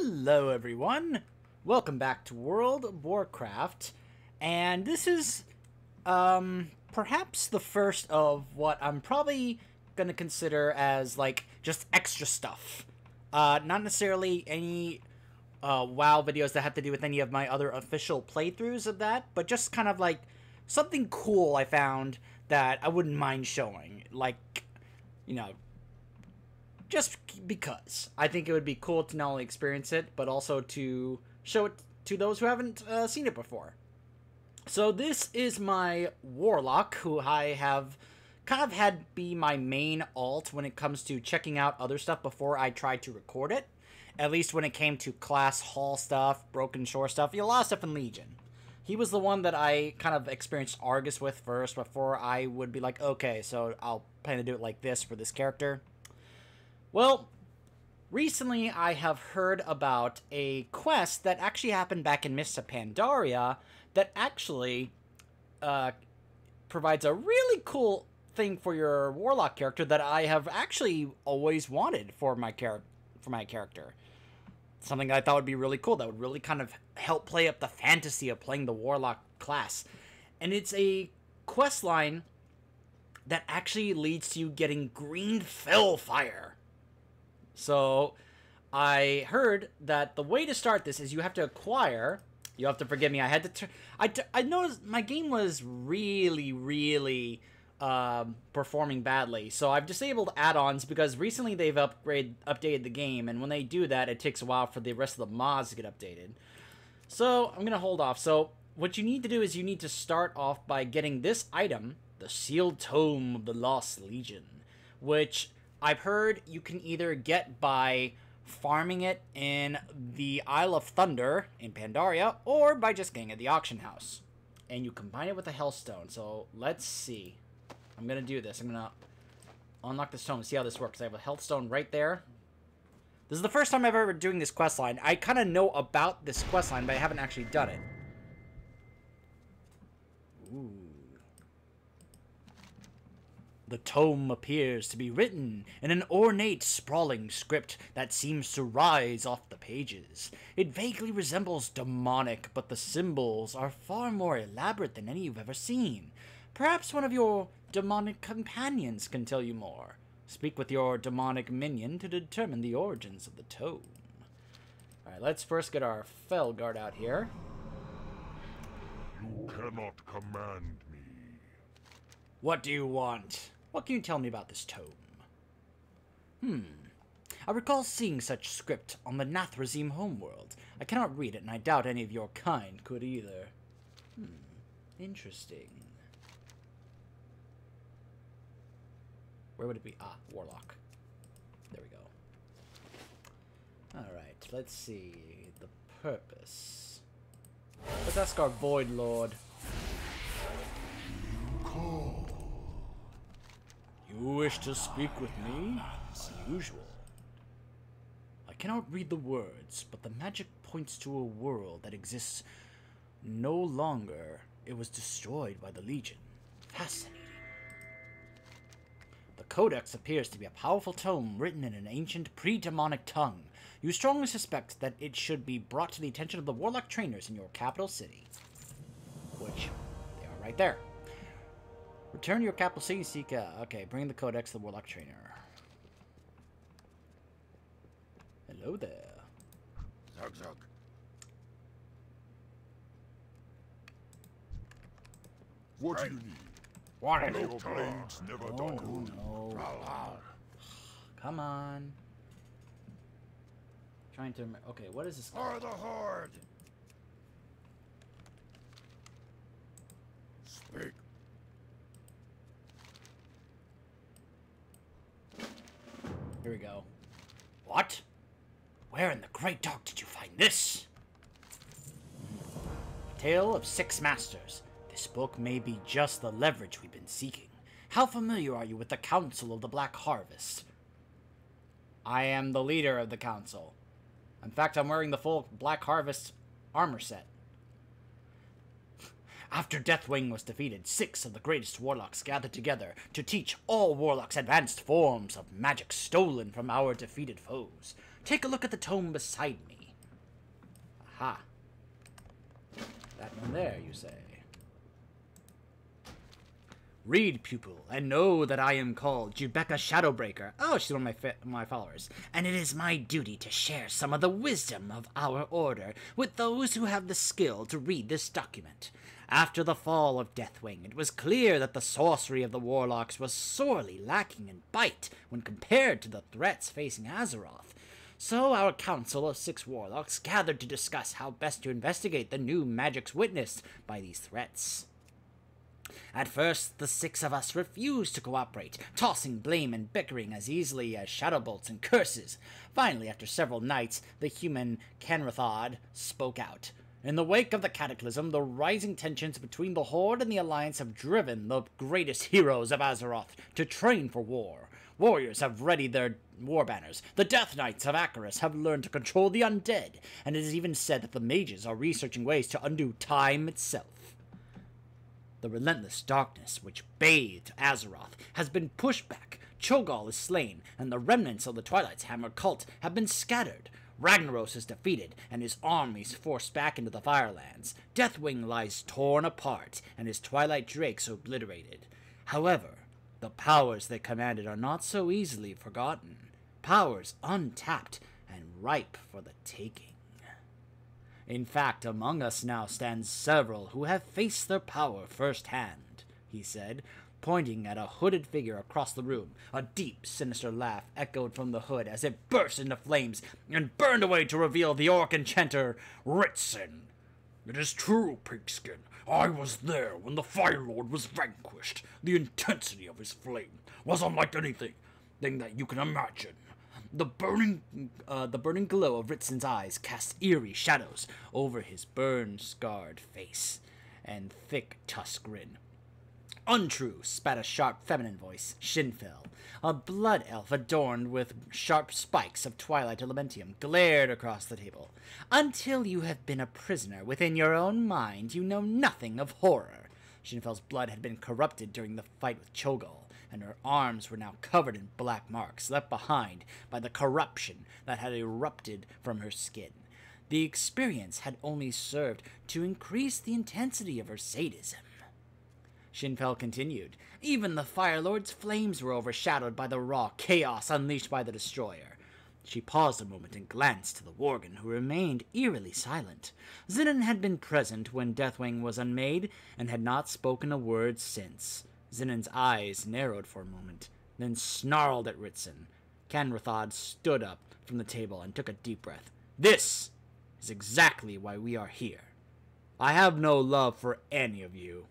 Hello everyone, welcome back to World of Warcraft, and this is perhaps the first of what I'm probably gonna consider as like just extra stuff, not necessarily any WoW videos that have to do with any of my other official playthroughs of that, but just kind of like something cool I found that I wouldn't mind showing, like, you know, just because I think it would be cool to not only experience it, but also to show it to those who haven't seen it before. So this is my Warlock, who I have kind of had be my main alt when it comes to checking out other stuff before I try to record it. At least when it came to class hall stuff, Broken Shore stuff, a lot of stuff in Legion. He was the one that I kind of experienced Argus with first before I would be like, okay, so I'll plan to do it like this for this character. Well, recently I have heard about a quest that actually happened back in Mists of Pandaria that actually provides a really cool thing for your Warlock character that I have actually always wanted for my character. Something I thought would be really cool that would really kind of help play up the fantasy of playing the Warlock class. And it's a quest line that actually leads to you getting green fell fire. So, I heard that the way to start this is you have to acquire... You'll have to forgive me, I had to... I noticed my game was really performing badly. So, I've disabled add-ons because recently they've updated the game. And when they do that, it takes a while for the rest of the mods to get updated. So, I'm going to hold off. So, what you need to do is you need to start off by getting this item, the Sealed Tome of the Lost Legion, which... I've heard you can either get by farming it in the Isle of Thunder in Pandaria, or by just getting it at the auction house. And you combine it with the Hellstone. So let's see. I'm going to do this. I'm going to unlock this tome and see how this works. I have a Hellstone right there. This is the first time I've ever doing this questline. I kind of know about this questline, but I haven't actually done it. Ooh. The tome appears to be written in an ornate, sprawling script that seems to rise off the pages. It vaguely resembles demonic, but the symbols are far more elaborate than any you've ever seen. Perhaps one of your demonic companions can tell you more. Speak with your demonic minion to determine the origins of the tome. Alright, let's first get our Fel Guard out here. You cannot command me. What do you want? What can you tell me about this tome? I recall seeing such script on the Netherstorm homeworld. I cannot read it, and I doubt any of your kind could either. Interesting. Where would it be? Ah, Warlock. There we go. Alright, let's see. The purpose. Let's ask our Void Lord. You wish to speak with me? As usual. I cannot read the words, but the magic points to a world that exists no longer. It was destroyed by the Legion. Fascinating. The Codex appears to be a powerful tome written in an ancient pre-demonic tongue. You strongly suspect that it should be brought to the attention of the Warlock trainers in your capital city. Which, they are right there. Return to your capital city, Sika. Okay, bring the Codex to the Warlock Trainer. Hello there. Zog, zog. What do you need? Water. No blades never done. No. Come on. Trying to... Okay, what is this? For the Horde! Speak. Here we go. What? Where in the great dark did you find this? A Tale of Six Masters. This book may be just the leverage we've been seeking. How familiar are you with the Council of the Black Harvest? I am the leader of the Council. In fact, I'm wearing the full Black Harvest armor set. After Deathwing was defeated, 6 of the greatest warlocks gathered together to teach all warlocks advanced forms of magic stolen from our defeated foes. Take a look at the tome beside me. Aha! That one there, you say. Read, pupil, and know that I am called Jubeka Shadowbreaker. Oh, she's one of my followers. And it is my duty to share some of the wisdom of our order with those who have the skill to read this document. After the fall of Deathwing, it was clear that the sorcery of the Warlocks was sorely lacking in bite when compared to the threats facing Azeroth. So our council of 6 Warlocks gathered to discuss how best to investigate the new magics witnessed by these threats. At first, the 6 of us refused to cooperate, tossing blame and bickering as easily as shadowbolts and curses. Finally, after several nights, the human Kanrethad spoke out. In the wake of the Cataclysm, the rising tensions between the Horde and the Alliance have driven the greatest heroes of Azeroth to train for war. Warriors have readied their war banners, the Death Knights of Acheris have learned to control the undead, and it is even said that the mages are researching ways to undo time itself. The relentless darkness which bathed Azeroth has been pushed back, Cho'gall is slain, and the remnants of the Twilight's Hammer cult have been scattered. Ragnaros is defeated, and his armies forced back into the Firelands. Deathwing lies torn apart, and his Twilight Drakes obliterated. However, the powers they commanded are not so easily forgotten. Powers untapped and ripe for the taking. In fact, among us now stand several who have faced their power firsthand, he said, pointing at a hooded figure across the room. A deep, sinister laugh echoed from the hood as it burst into flames and burned away to reveal the orc enchanter, Ritssyn. It is true, Pigskin. I was there when the Fire Lord was vanquished. The intensity of his flame was unlike anything that you can imagine. The burning glow of Ritssyn's eyes cast eerie shadows over his burn-scarred face and thick tusk grin. Untrue, spat a sharp feminine voice, Shinfell. A blood elf adorned with sharp spikes of twilight elementium glared across the table. Until you have been a prisoner within your own mind, you know nothing of horror. Shinfell's blood had been corrupted during the fight with Cho'gall, and her arms were now covered in black marks left behind by the corruption that had erupted from her skin. The experience had only served to increase the intensity of her sadism. Shinfell continued, even the Fire Lord's flames were overshadowed by the raw chaos unleashed by the Destroyer. She paused a moment and glanced to the Worgen, who remained eerily silent. Zinnyn had been present when Deathwing was unmade, and had not spoken a word since. Zinnyn's eyes narrowed for a moment, then snarled at Ritssyn. Kanrethad stood up from the table and took a deep breath. This is exactly why we are here. I have no love for any of you.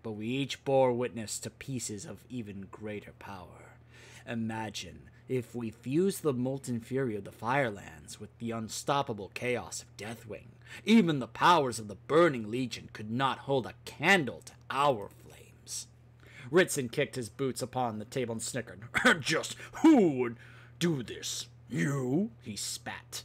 But we each bore witness to pieces of even greater power. Imagine if we fused the molten fury of the Firelands with the unstoppable chaos of Deathwing. Even the powers of the Burning Legion could not hold a candle to our flames. Ritssyn kicked his boots upon the table and snickered. Just who would do this? You? He spat.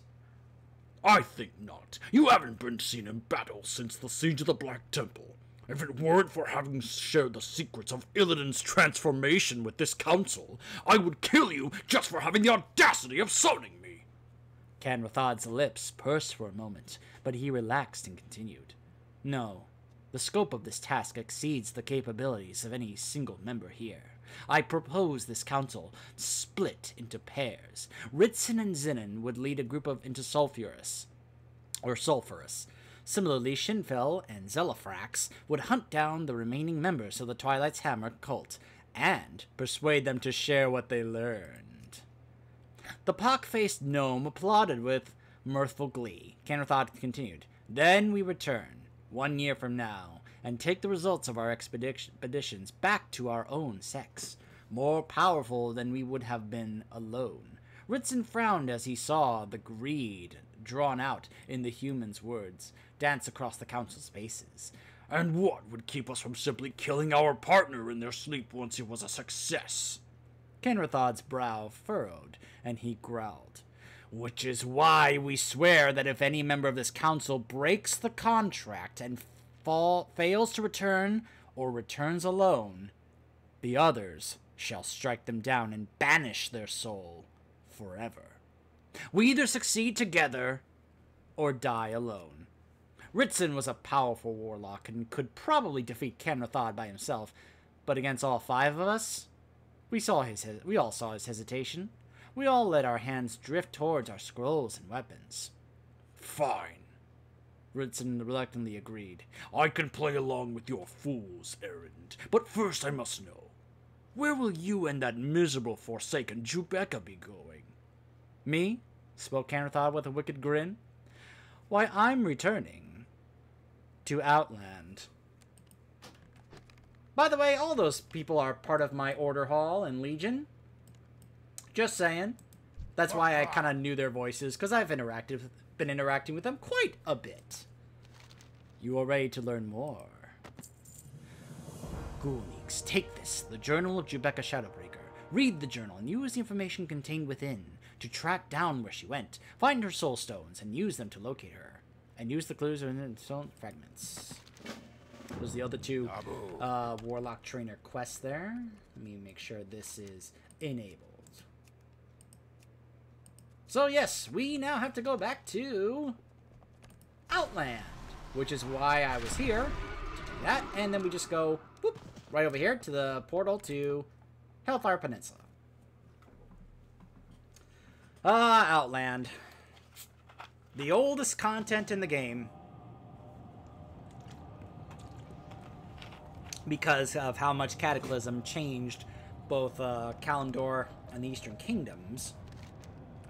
I think not. You haven't been seen in battle since the siege of the Black Temple. If it weren't for having shared the secrets of Illidan's transformation with this council, I would kill you just for having the audacity of summoning me. Kanrethad's lips pursed for a moment, but he relaxed and continued. No, the scope of this task exceeds the capabilities of any single member here. I propose this council split into pairs. Ritssyn and Zinnyn would lead a group of Sulphurous. Similarly, Shinfell and Zelifrax would hunt down the remaining members of the Twilight's Hammer cult and persuade them to share what they learned. The pock-faced gnome applauded with mirthful glee. Kanrethad continued, Then we return, 1 year from now, and take the results of our expeditions back to our own sex, more powerful than we would have been alone. Ritssyn frowned as he saw the greed drawn out in the human's words dance across the council's faces. And what would keep us from simply killing our partner in their sleep once he was a success? Kanrethad's brow furrowed, and he growled, Which is why we swear that if any member of this council breaks the contract and fails to return or returns alone, the others shall strike them down and banish their soul forever. We either succeed together or die alone. Ritssyn was a powerful warlock and could probably defeat Kanrethad by himself, but against all five of us, we all saw his hesitation. We all let our hands drift towards our scrolls and weapons. Fine, Ritssyn reluctantly agreed. I can play along with your fool's errand, but first I must know. Where will you and that miserable forsaken Jubeka be going? Me? Spoke Kanrethad with a wicked grin. Why, I'm returning to Outland. By the way, all those people are part of my Order Hall and Legion. Just saying. That's why I kind of knew their voices, because I've been interacting with them quite a bit. You are ready to learn more. Ghoulings, take this, the Journal of Jubeka Shadowbreaker. Read the journal and use the information contained within to track down where she went, find her soul stones, and use them to locate her. And use the clues within the stone fragments. Those are the other two Warlock Trainer quests there. Let me make sure this is enabled. So yes, we now have to go back to Outland, which is why I was here to do that. And then we just go whoop, right over here to the portal to Hellfire Peninsula. Ah, Outland. The oldest content in the game. Because of how much Cataclysm changed both Kalimdor and the Eastern Kingdoms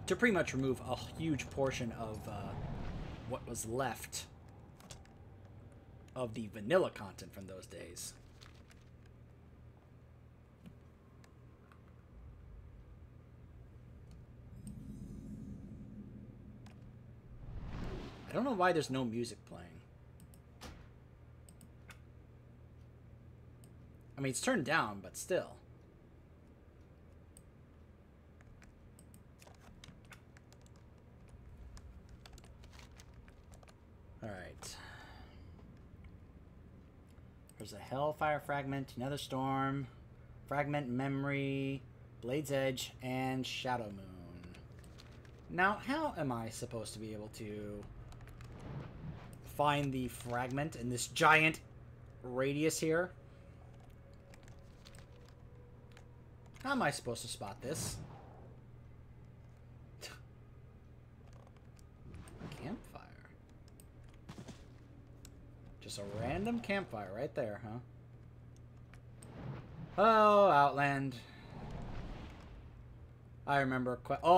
to pretty much remove a huge portion of what was left of the vanilla content from those days. I don't know why there's no music playing. I mean, it's turned down, but still. Alright. There's a Hellfire Fragment, Netherstorm, Fragment Memory, Blade's Edge, and Shadowmoon. Now, how am I supposed to be able to find the fragment in this giant radius here? How am I supposed to spot this? Campfire. Just a random campfire right there, huh? Oh, Outland. I remember I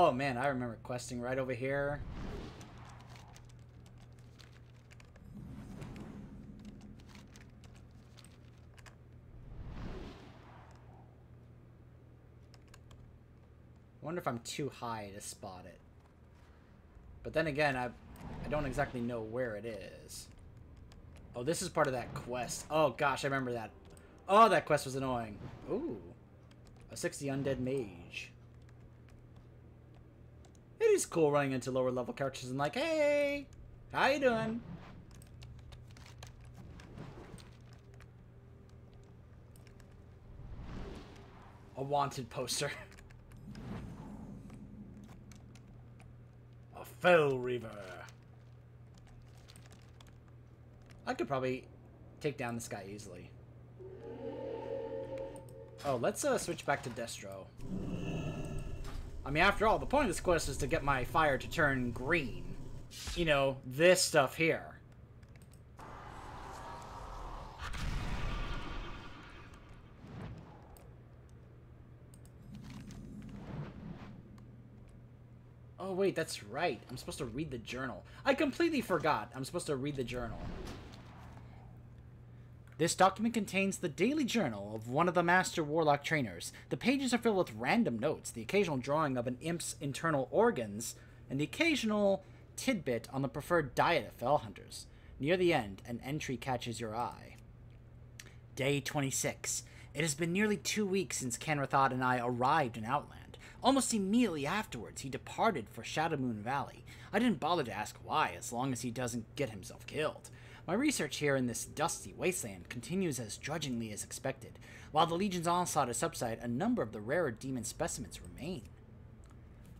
remember questing right over here. I wonder if I'm too high to spot it. But then again, I don't exactly know where it is. Oh, this is part of that quest. Oh gosh, I remember that. Oh, that quest was annoying. Ooh. A 60 undead mage. It is cool running into lower level characters and like, hey, how you doing? A wanted poster. Fel Reaver. I could probably take down this guy easily. Oh, let's switch back to Destro. I mean, after all, the point of this quest is to get my fire to turn green. You know, this stuff here. Oh, wait, that's right. I'm supposed to read the journal. I completely forgot. I'm supposed to read the journal. This document contains the daily journal of one of the Master Warlock Trainers. The pages are filled with random notes, the occasional drawing of an imp's internal organs, and the occasional tidbit on the preferred diet of fell hunters. Near the end, an entry catches your eye. Day 26. It has been nearly 2 weeks since Kanrethad and I arrived in Outland. Almost immediately afterwards, he departed for Shadowmoon Valley. I didn't bother to ask why, as long as he doesn't get himself killed. My research here in this dusty wasteland continues as drudgingly as expected. While the Legion's onslaught has subsided, a number of the rarer demon specimens remain.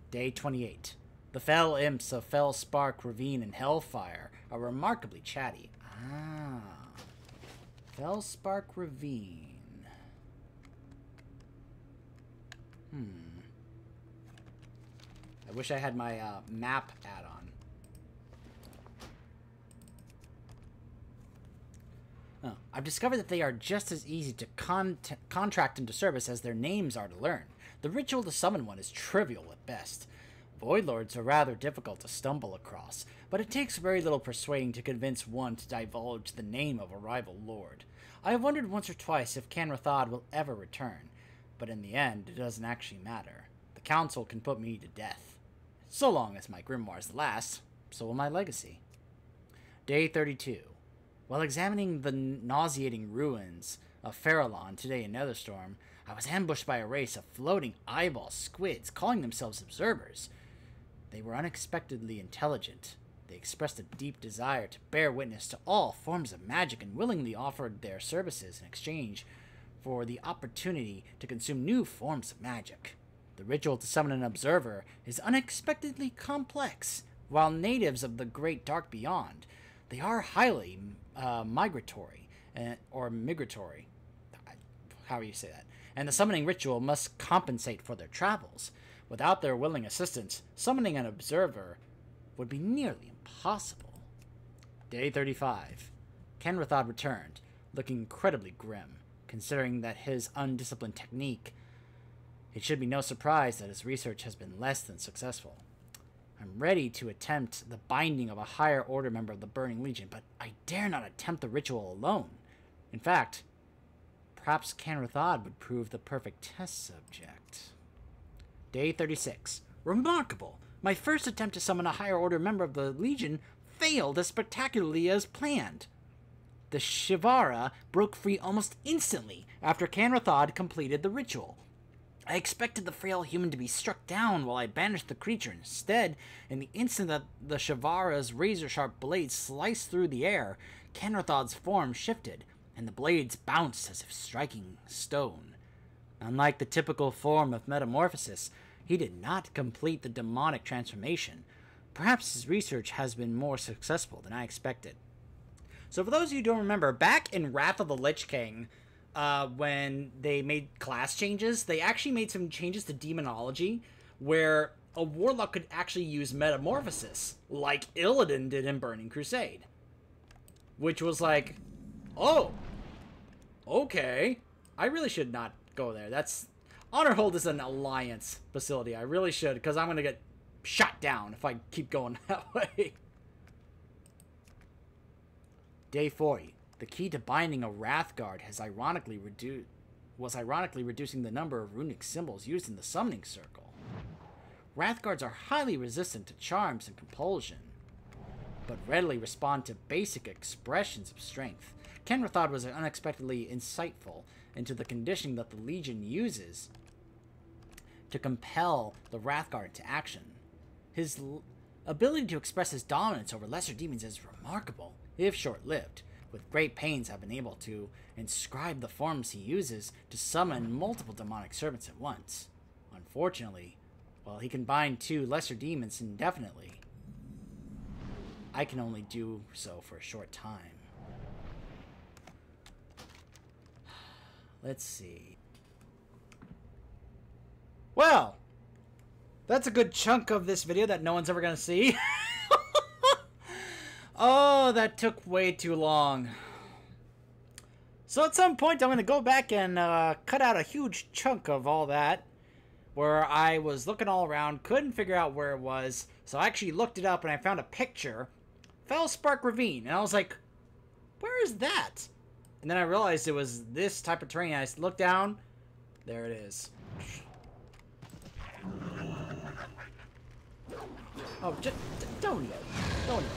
Day 28. The Fel Imps of Felspark Ravine and Hellfire are remarkably chatty. Ah. Felspark Ravine. Hmm. I wish I had my map add-on. Oh. I've discovered that they are just as easy to contract into service as their names are to learn. The ritual to summon one is trivial at best. Void Lords are rather difficult to stumble across, but it takes very little persuading to convince one to divulge the name of a rival lord. I have wondered once or twice if Kanrethad will ever return, but in the end it doesn't actually matter. The Council can put me to death. So long as my grimoires last, so will my legacy. Day 32. While examining the nauseating ruins of Farahlon today in Netherstorm, I was ambushed by a race of floating eyeball squids calling themselves Observers. They were unexpectedly intelligent. They expressed a deep desire to bear witness to all forms of magic and willingly offered their services in exchange for the opportunity to consume new forms of magic. The ritual to summon an Observer is unexpectedly complex. While natives of the Great Dark Beyond, they are highly migratory. How do you say that? And the summoning ritual must compensate for their travels. Without their willing assistance, summoning an Observer would be nearly impossible. Day 35. Kanrethad returned, looking incredibly grim, considering that his undisciplined technique. It should be no surprise that his research has been less than successful. I'm ready to attempt the binding of a higher order member of the Burning Legion, but I dare not attempt the ritual alone. In fact, perhaps Kanrethad would prove the perfect test subject. Day 36. Remarkable! My first attempt to summon a higher order member of the Legion failed as spectacularly as planned. The Shivara broke free almost instantly after Kanrethad completed the ritual. I expected the frail human to be struck down while I banished the creature. Instead, in the instant that the Shivara's razor-sharp blade sliced through the air, Kanrethad's form shifted, and the blades bounced as if striking stone. Unlike the typical form of metamorphosis, he did not complete the demonic transformation. Perhaps his research has been more successful than I expected. So for those of you who don't remember, back in Wrath of the Lich King, when they made class changes, they actually made some changes to Demonology, where a Warlock could actually use Metamorphosis, like Illidan did in Burning Crusade. Which was like, oh, okay. I really should not go there. That's... Honorhold is an alliance facility. I really should, because I'm going to get shot down if I keep going that way. Day 40. The key to binding a Wrathguard has ironically reducing the number of runic symbols used in the summoning circle. Wrathguards are highly resistant to charms and compulsion, but readily respond to basic expressions of strength. Kanrethad was unexpectedly insightful into the conditioning that the Legion uses to compel the Wrathguard to action. His ability to express his dominance over lesser demons is remarkable, if short-lived. With great pains, I've been able to inscribe the forms he uses to summon multiple demonic servants at once. Unfortunately, while he can bind two lesser demons indefinitely, I can only do so for a short time. Let's see. Well, that's a good chunk of this video that no one's ever gonna see. Oh, that took way too long. So at some point, I'm gonna go back and cut out a huge chunk of all that, where I was looking all around, couldn't figure out where it was, so I actually looked it up and I found a picture. Felspark Ravine, and I was like, where is that? And then I realized it was this type of terrain. I looked down, there it is. Oh, just don't yell. Don't yell.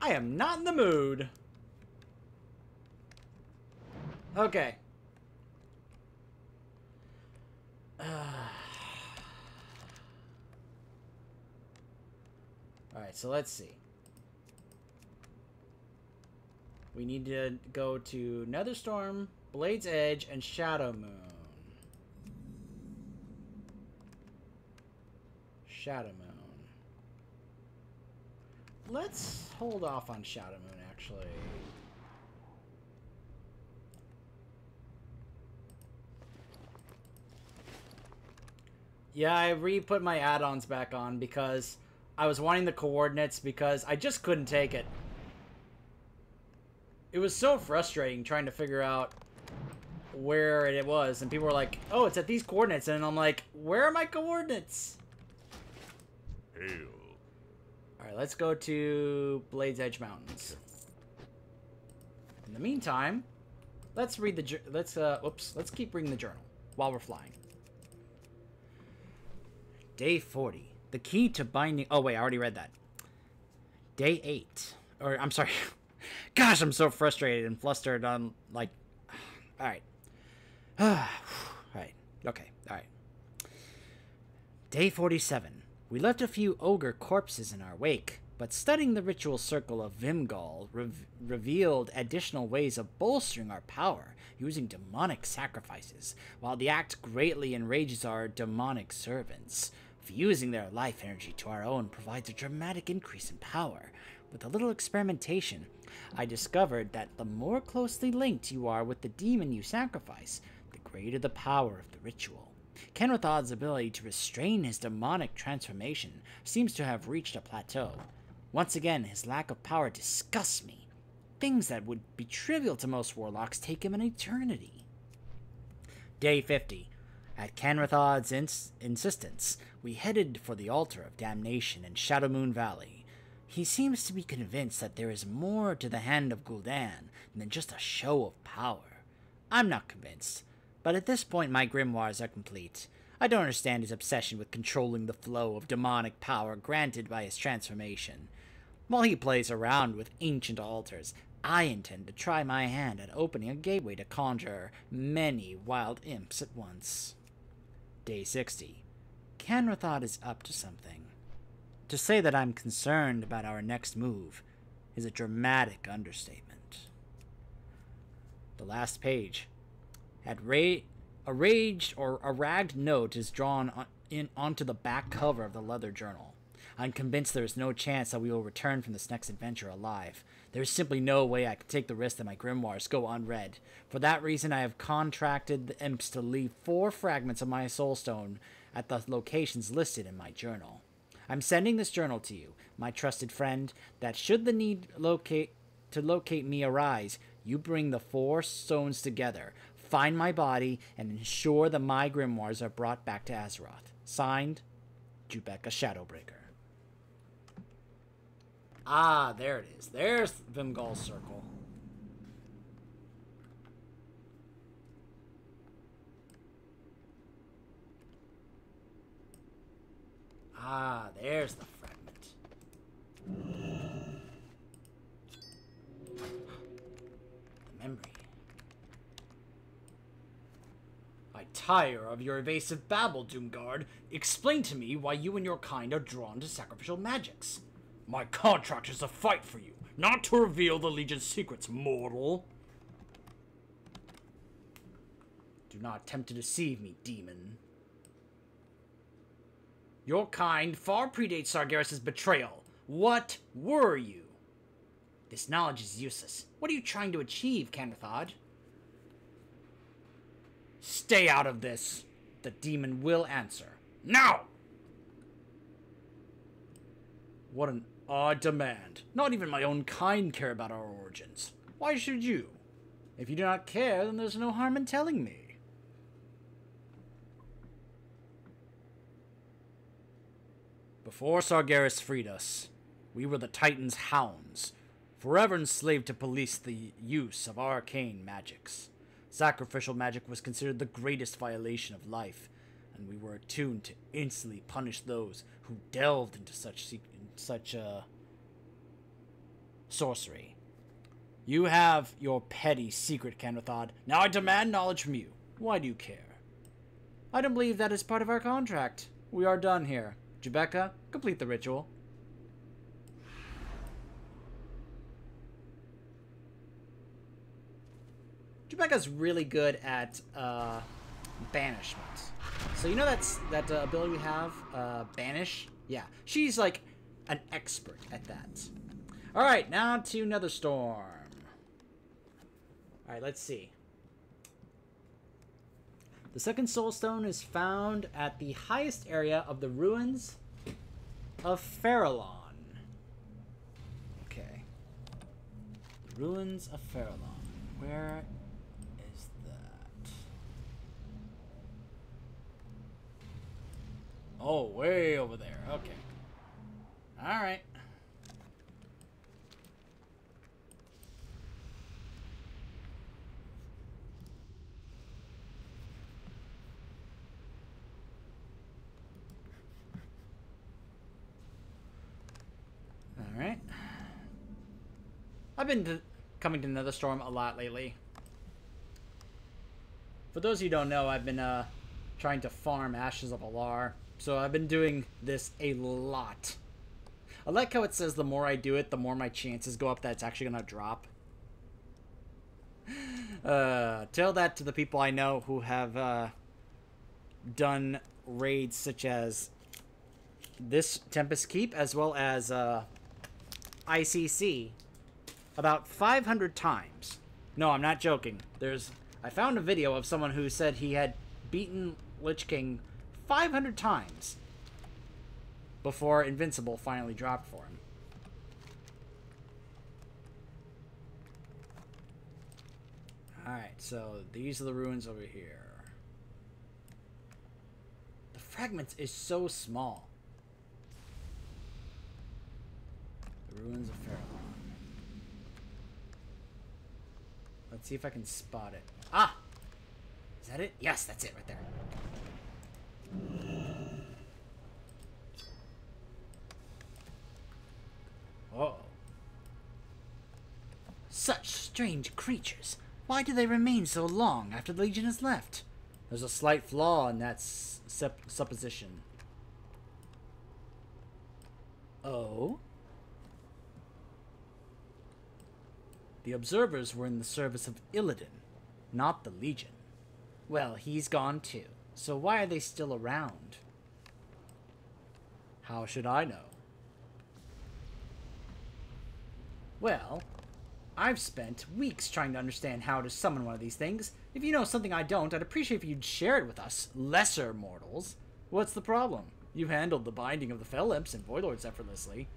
I am not in the mood. Okay. Alright, so let's see. We need to go to Netherstorm, Blade's Edge, and Shadowmoon. Shadowmoon. Let's hold off on Shadowmoon, actually. Yeah, I re-put my add-ons back on because I was wanting the coordinates because I just couldn't take it. It was so frustrating trying to figure out where it was, and people were like, oh, it's at these coordinates, and I'm like, where are my coordinates? Alright, let's go to Blade's Edge Mountains. In the meantime, let's read the... let's keep reading the journal while we're flying. Day 40. The key to binding... Oh, wait, I already read that. Day 8. Or, I'm sorry. Gosh, I'm so frustrated and flustered. I'm like... Alright. Alright. Okay. Alright. Day 47. We left a few ogre corpses in our wake, but studying the ritual circle of Vimgal revealed additional ways of bolstering our power using demonic sacrifices, while the act greatly enrages our demonic servants. Fusing their life energy to our own provides a dramatic increase in power. With a little experimentation, I discovered that the more closely linked you are with the demon you sacrifice, the greater the power of the ritual. Kanrethad's ability to restrain his demonic transformation seems to have reached a plateau. Once again, his lack of power disgusts me. Things that would be trivial to most warlocks take him an eternity. Day 50. At Kanrethad's insistence, we headed for the Altar of Damnation in Shadowmoon Valley. He seems to be convinced that there is more to the hand of Gul'dan than just a show of power. I'm not convinced, but at this point my grimoires are complete. I don't understand his obsession with controlling the flow of demonic power granted by his transformation. While he plays around with ancient altars, I intend to try my hand at opening a gateway to conjure many wild imps at once. Day 60. Kanrethad is up to something. To say that I'm concerned about our next move is a dramatic understatement. The last page. At a ragged note is drawn onto the back cover of the leather journal. I'm convinced there is no chance that we will return from this next adventure alive. There is simply no way I could take the risk that my grimoires go unread. For that reason, I have contracted the imps to leave 4 fragments of my soulstone at the locations listed in my journal. I'm sending this journal to you, my trusted friend, that should the need to locate me arise, you bring the 4 stones together, find my body, and ensure that my grimoires are brought back to Azeroth. Signed, Jubeka Shadowbreaker. Ah, there it is. There's Vimgal's circle. Ah, there's the fragment. The memory. I tire of your evasive babble, Doomguard. Explain to me why you and your kind are drawn to sacrificial magics. My contract is to fight for you, not to reveal the Legion's secrets, mortal. Do not attempt to deceive me, demon. Your kind far predates Sargeras' betrayal. What were you? This knowledge is useless. What are you trying to achieve, Kanrethad? Stay out of this. The demon will answer. Now! What an odd demand. Not even my own kind care about our origins. Why should you? If you do not care, then there's no harm in telling me. Before Sargeras freed us, we were the Titan's hounds, forever enslaved to police the use of arcane magics. Sacrificial magic was considered the greatest violation of life, and we were attuned to instantly punish those who delved into such sorcery. You have your petty secret, Kanrethad. Now I demand knowledge from you. Why do you care? I don't believe that is part of our contract. We are done here. Jubeka, complete the ritual. Jubeka's really good at Banishment. So you know that ability we have, Banish? Yeah, she's like an expert at that. All right, now to Netherstorm. All right, let's see. The second soul stone is found at the highest area of the ruins of Farahlon. Okay. The ruins of Farahlon. Where is that? Oh, way over there. Okay. All right. Alright. I've been coming to Netherstorm a lot lately. For those of you who don't know, I've been trying to farm Ashes of Alar. So I've been doing this a lot. I like how it says the more I do it, the more my chances go up that it's actually going to drop. Tell that to the people I know who have done raids such as this Tempest Keep, as well as ICC, about 500 times. No, I'm not joking. I found a video of someone who said he had beaten Lich King 500 times before Invincible finally dropped for him. Alright, so these are the ruins over here. The fragments is so small. The ruins of Farahlon. Let's see if I can spot it. Ah! Is that it? Yes, that's it right there. Whoa. Such strange creatures. Why do they remain so long after the Legion has left? There's a slight flaw in that supposition. Oh? The Observers were in the service of Illidan, not the Legion. Well, he's gone too, so why are they still around? How should I know? Well, I've spent weeks trying to understand how to summon one of these things. If you know something I don't, I'd appreciate if you'd share it with us, lesser mortals. What's the problem? You handled the binding of the Fel Imps and Voidlords effortlessly.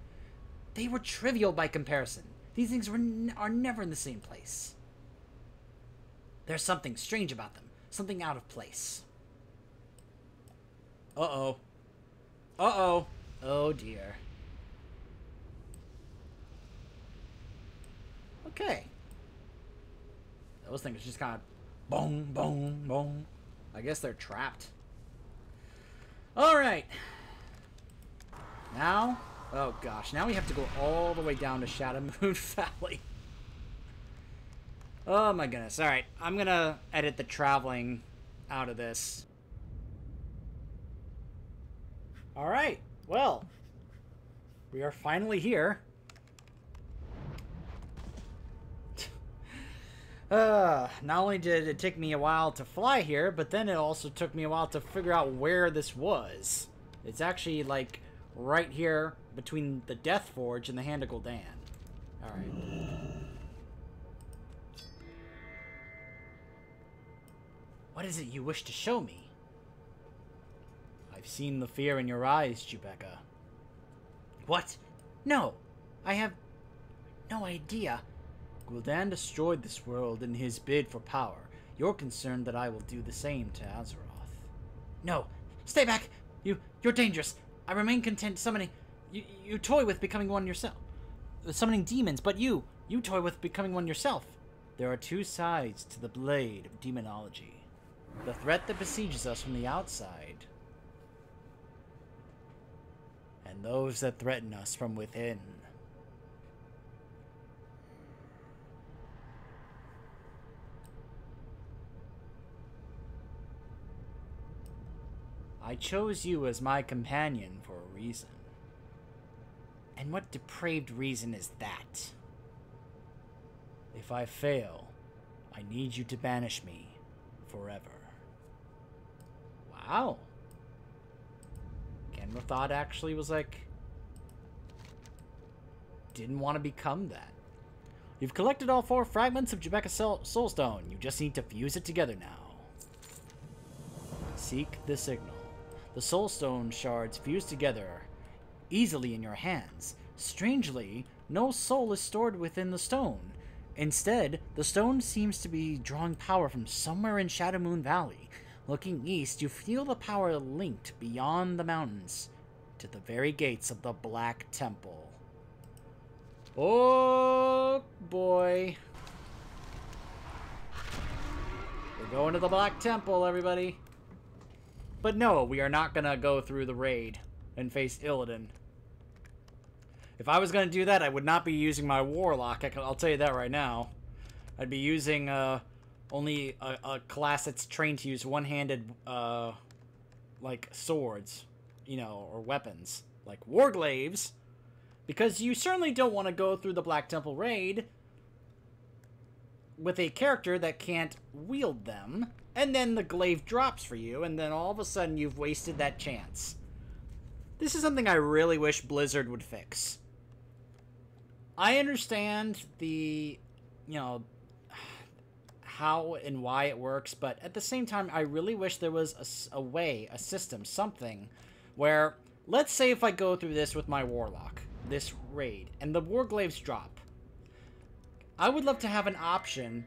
They were trivial by comparison. These things are never in the same place. There's something strange about them. Something out of place. Uh-oh. Uh-oh. Oh, dear. Okay. Those things just kind of... Boom, boom, boom. I guess they're trapped. Alright. Now... Oh gosh, now we have to go all the way down to Shadowmoon Valley. Oh my goodness. Alright, I'm gonna edit the traveling out of this. Alright, well, we are finally here. Not only did it take me a while to fly here, but then it also took me a while to figure out where this was. It's actually like right here, between the Death Forge and the Hand of Gul'dan. Alright. What is it you wish to show me? I've seen the fear in your eyes, Jubeka. What? No! I have no idea. Gul'dan destroyed this world in his bid for power. You're concerned that I will do the same to Azeroth. No! Stay back! You're dangerous! I remain content summoning... You toy with becoming one yourself. Summoning demons, but you toy with becoming one yourself. There are two sides to the blade of demonology. The threat that besieges us from the outside. And those that threaten us from within. I chose you as my companion for a reason. And what depraved reason is that? If I fail, I need you to banish me forever. Wow. Kanrethad actually was like... didn't want to become that. You've collected all 4 fragments of Jubeka Soulstone. You just need to fuse it together now. Seek the signal. The Soulstone shards fuse together easily in your hands. Strangely, no soul is stored within the stone. Instead, the stone seems to be drawing power from somewhere in Shadowmoon Valley. Looking east, you feel the power linked beyond the mountains to the very gates of the Black Temple. Oh boy. We're going to the Black Temple, everybody. But no, we are not gonna go through the raid and face Illidan. If I was going to do that, I would not be using my Warlock. I'll tell you that right now. I'd be using only a class that's trained to use one-handed, like, swords, you know, or weapons. Like Warglaves. Because you certainly don't want to go through the Black Temple raid with a character that can't wield them. And then the glaive drops for you, and then all of a sudden you've wasted that chance. This is something I really wish Blizzard would fix. I understand the, you know, how and why it works, but at the same time, I really wish there was a way, a system, something, where, let's say if I go through this with my Warlock, this raid, and the Warglaves drop, I would love to have an option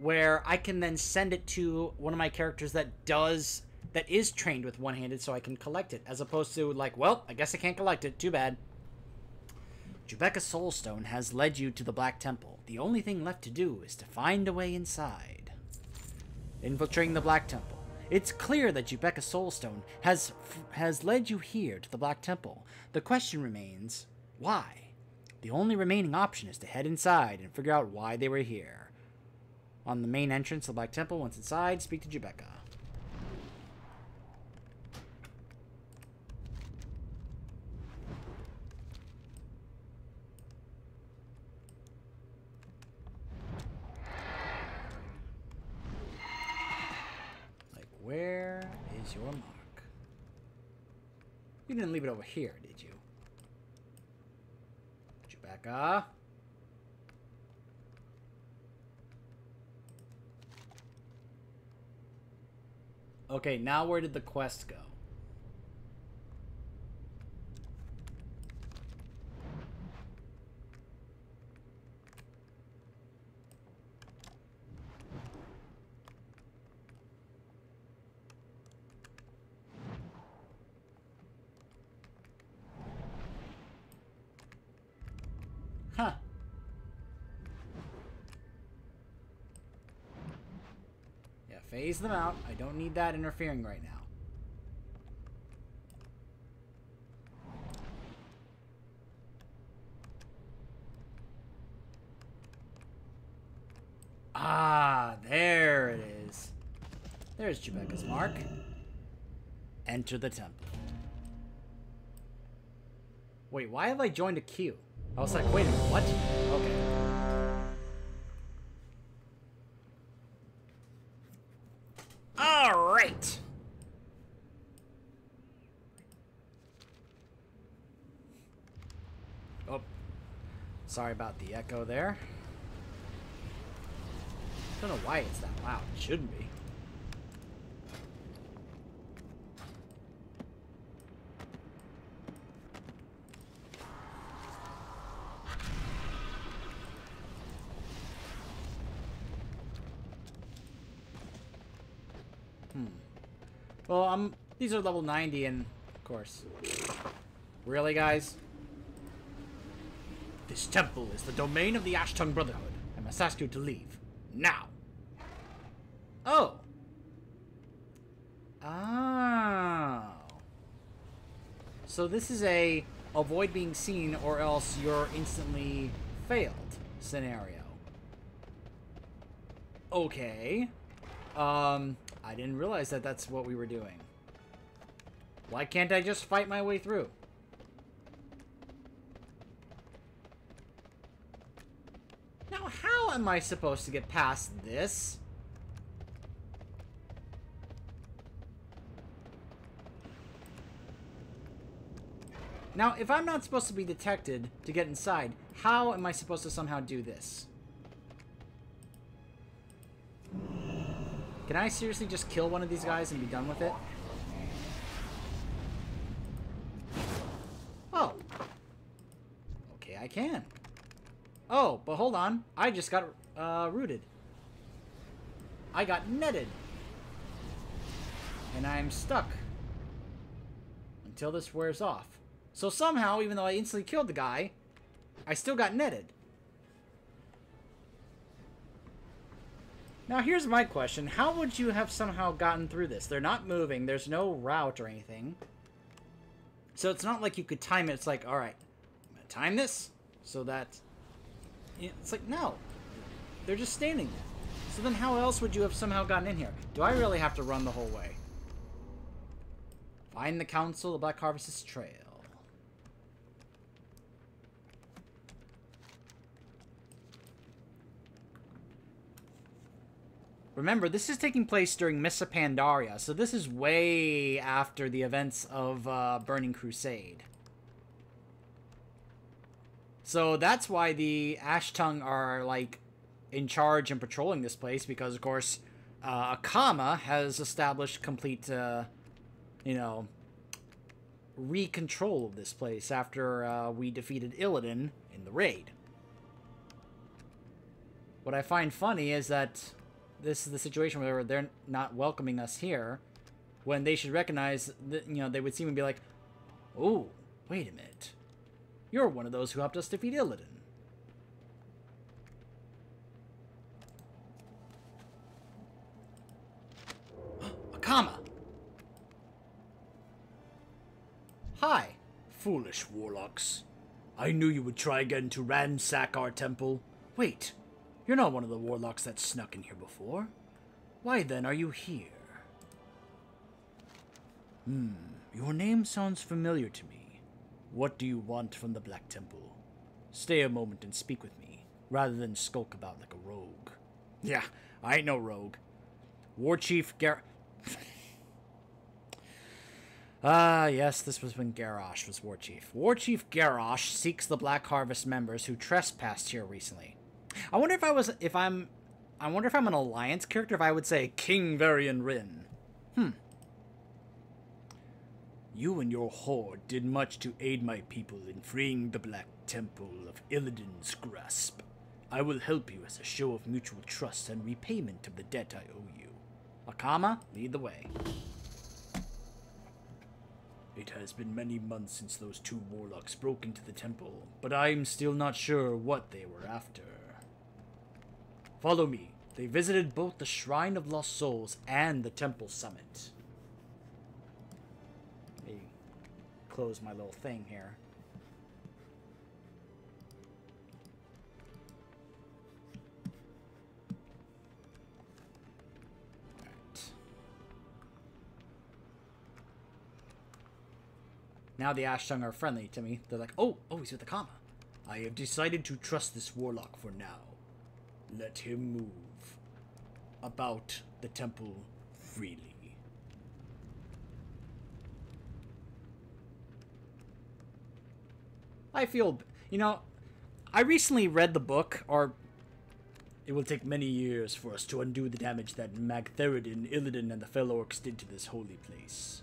where I can then send it to one of my characters that does, that is trained with one-handed, so I can collect it, as opposed to, like, well, I guess I can't collect it, too bad. Jubeka Soulstone has led you to the Black Temple. The only thing left to do is to find a way inside. Infiltrating the Black Temple. It's clear that Jubeka Soulstone has led you here to the Black Temple. The question remains, why? The only remaining option is to head inside and figure out why they were here. On the main entrance of the Black Temple, once inside, speak to Jubeka. Where is your mark? You didn't leave it over here, did you? Jubeka? Okay, now where did the quest go? Phase them out. I don't need that interfering right now. Ah, there it is. There's Jubeka's mark. Enter the temple. Wait, why have I joined a queue? I was like, wait a minute, what? Okay. Sorry about the echo there. Don't know why it's that loud. It shouldn't be. Well, these are level 90 and of course. Really, guys? This temple is the domain of the Ashtung Brotherhood. I must ask you to leave. Now! Oh! Oh. So this is a avoid being seen or else you're instantly failed scenario. Okay. I didn't realize that that's what we were doing. Why can't I just fight my way through? Am I supposed to get past this? Now, if I'm not supposed to be detected to get inside, how am I supposed to somehow do this? Can I seriously just kill one of these guys and be done with it? Oh. Okay, I can. Oh, but hold on. I just got rooted. I got netted. And I'm stuck. Until this wears off. So somehow, even though I instantly killed the guy, I still got netted. Now here's my question. How would you have somehow gotten through this? They're not moving. There's no route or anything. So it's not like you could time it. It's like, alright, I'm going to time this so that... It's like, no. They're just standing there. So then how else would you have somehow gotten in here? Do I really have to run the whole way? Find the Council, the Black Harvest's trail. Remember, this is taking place during Mists of Pandaria, so this is way after the events of Burning Crusade. So that's why the Ashtung are, like, in charge and patrolling this place, because, of course, Akama has established complete, you know, recontrol of this place after we defeated Illidan in the raid. What I find funny is that... This is the situation where they're not welcoming us here, when they should recognize that, you know, they would seem to be like, oh, wait a minute. You're one of those who helped us defeat Illidan. Akama! Hi, foolish warlocks. I knew you would try again to ransack our temple. Wait. You're not one of the warlocks that snuck in here before. Why then are you here? Your name sounds familiar to me. What do you want from the Black Temple? Stay a moment and speak with me, rather than skulk about like a rogue. Yeah, I ain't no rogue. Warchief Gar... Ah, yes, this was when Garrosh was Warchief. Warchief Garrosh seeks the Black Harvest members who trespassed here recently. I wonder if I wonder if I'm an Alliance character, if I would say King Varian Rin. You and your horde did much to aid my people in freeing the Black Temple of Illidan's grasp. I will help you as a show of mutual trust and repayment of the debt I owe you. Akama, lead the way. It has been many months since those two warlocks broke into the temple, but I'm still not sure what they were after. Follow me. They visited both the Shrine of Lost Souls and the Temple Summit. Let me close my little thing here. All right. Now the Ashtung are friendly to me. They're like, oh, he's with the Kama. I have decided to trust this warlock for now. Let him move about the temple freely. I feel, you know, I recently read the book, or it will take many years for us to undo the damage that Magtheridin, Illidan, and the Fel Orcs did to this holy place.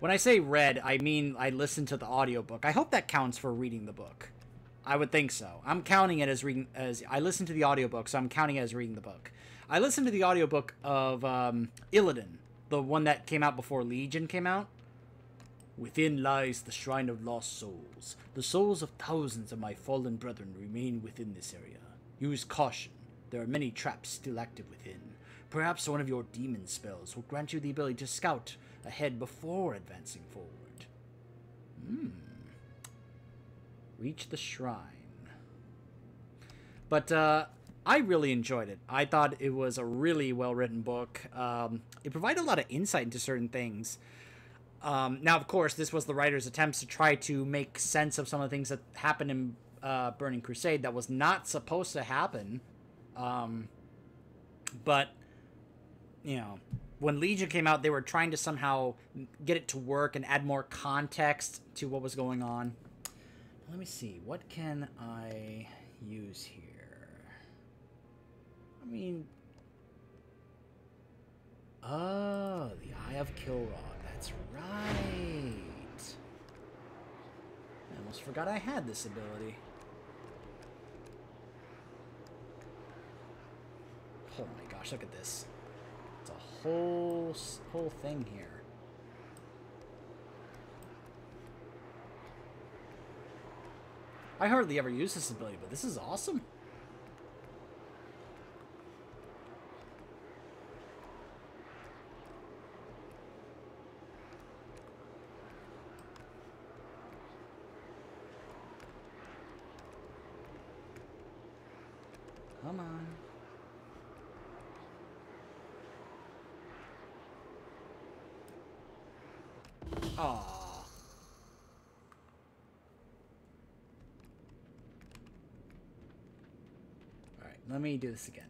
When I say read, I mean I listened to the audiobook. I hope that counts for reading the book. I would think so. I'm counting it as reading, as I listened to the audiobook, so I'm counting it as reading the book. I listened to the audiobook of Illidan, the one that came out before Legion came out. Within lies the Shrine of Lost Souls. The souls of thousands of my fallen brethren remain within this area. Use caution. There are many traps still active within. Perhaps one of your demon spells will grant you the ability to scout ahead before advancing forward. Reach the shrine. But I really enjoyed it. I thought it was a really well-written book. It provided a lot of insight into certain things. Now, of course, this was the writer's attempts to try to make sense of some of the things that happened in Burning Crusade that was not supposed to happen. But, you know, when Legion came out, they were trying to somehow get it to work and add more context to what was going on. Let me see. What can I use here? I mean... Oh, the Eye of Kil'Rod. That's right. I almost forgot I had this ability. Oh my gosh, look at this. It's a whole thing here. I hardly ever use this ability, but this is awesome. Come on. Aww. Alright, let me do this again.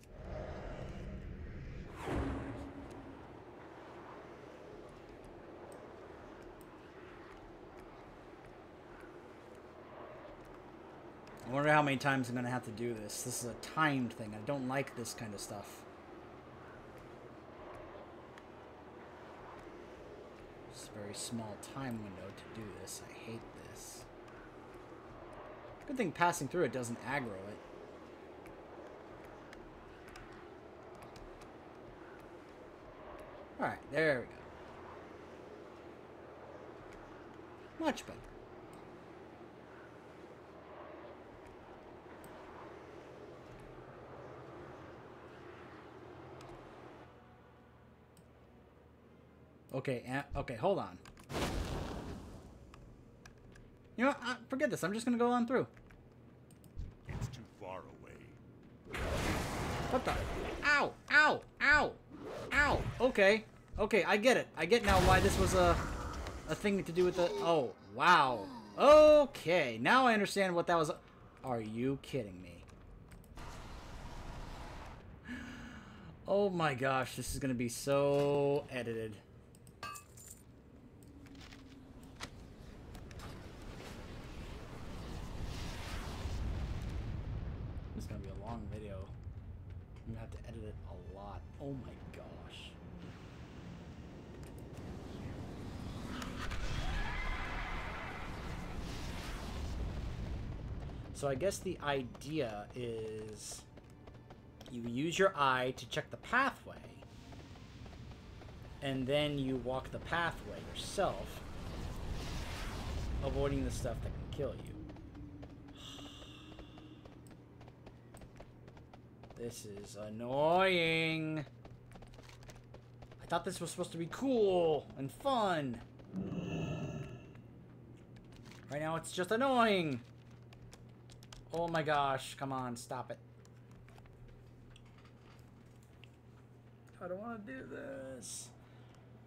I wonder how many times I'm going to have to do this. This is a timed thing. I don't like this kind of stuff. Very small time window to do this. I hate this. Good thing passing through it doesn't aggro it. Alright, there we go. Much better. Okay, okay, hold on. You know what? Forget this. I'm just going to go on through. It's too far away. What the? Ow! Ow! Ow! Ow! Okay. Okay, I get it. I get now why this was a thing to do with the... Oh, wow. Okay, now I understand what that was... Are you kidding me? Oh my gosh, this is going to be so edited. It's going to be a long video. I'm going to have to edit it a lot. Oh my gosh. So I guess the idea is... You use your eye to check the pathway, and then you walk the pathway yourself, avoiding the stuff that can kill you. This is annoying. I thought this was supposed to be cool and fun. Right now it's just annoying. Oh my gosh, come on, stop it. I don't want to do this.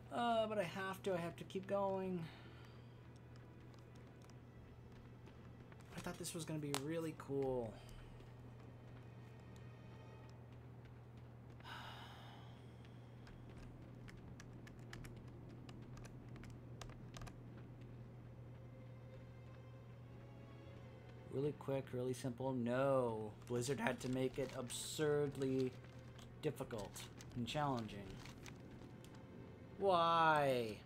But I have to keep going. I thought this was going to be really cool. Really quick, really simple. No. Blizzard had to make it absurdly difficult. And challenging. Why?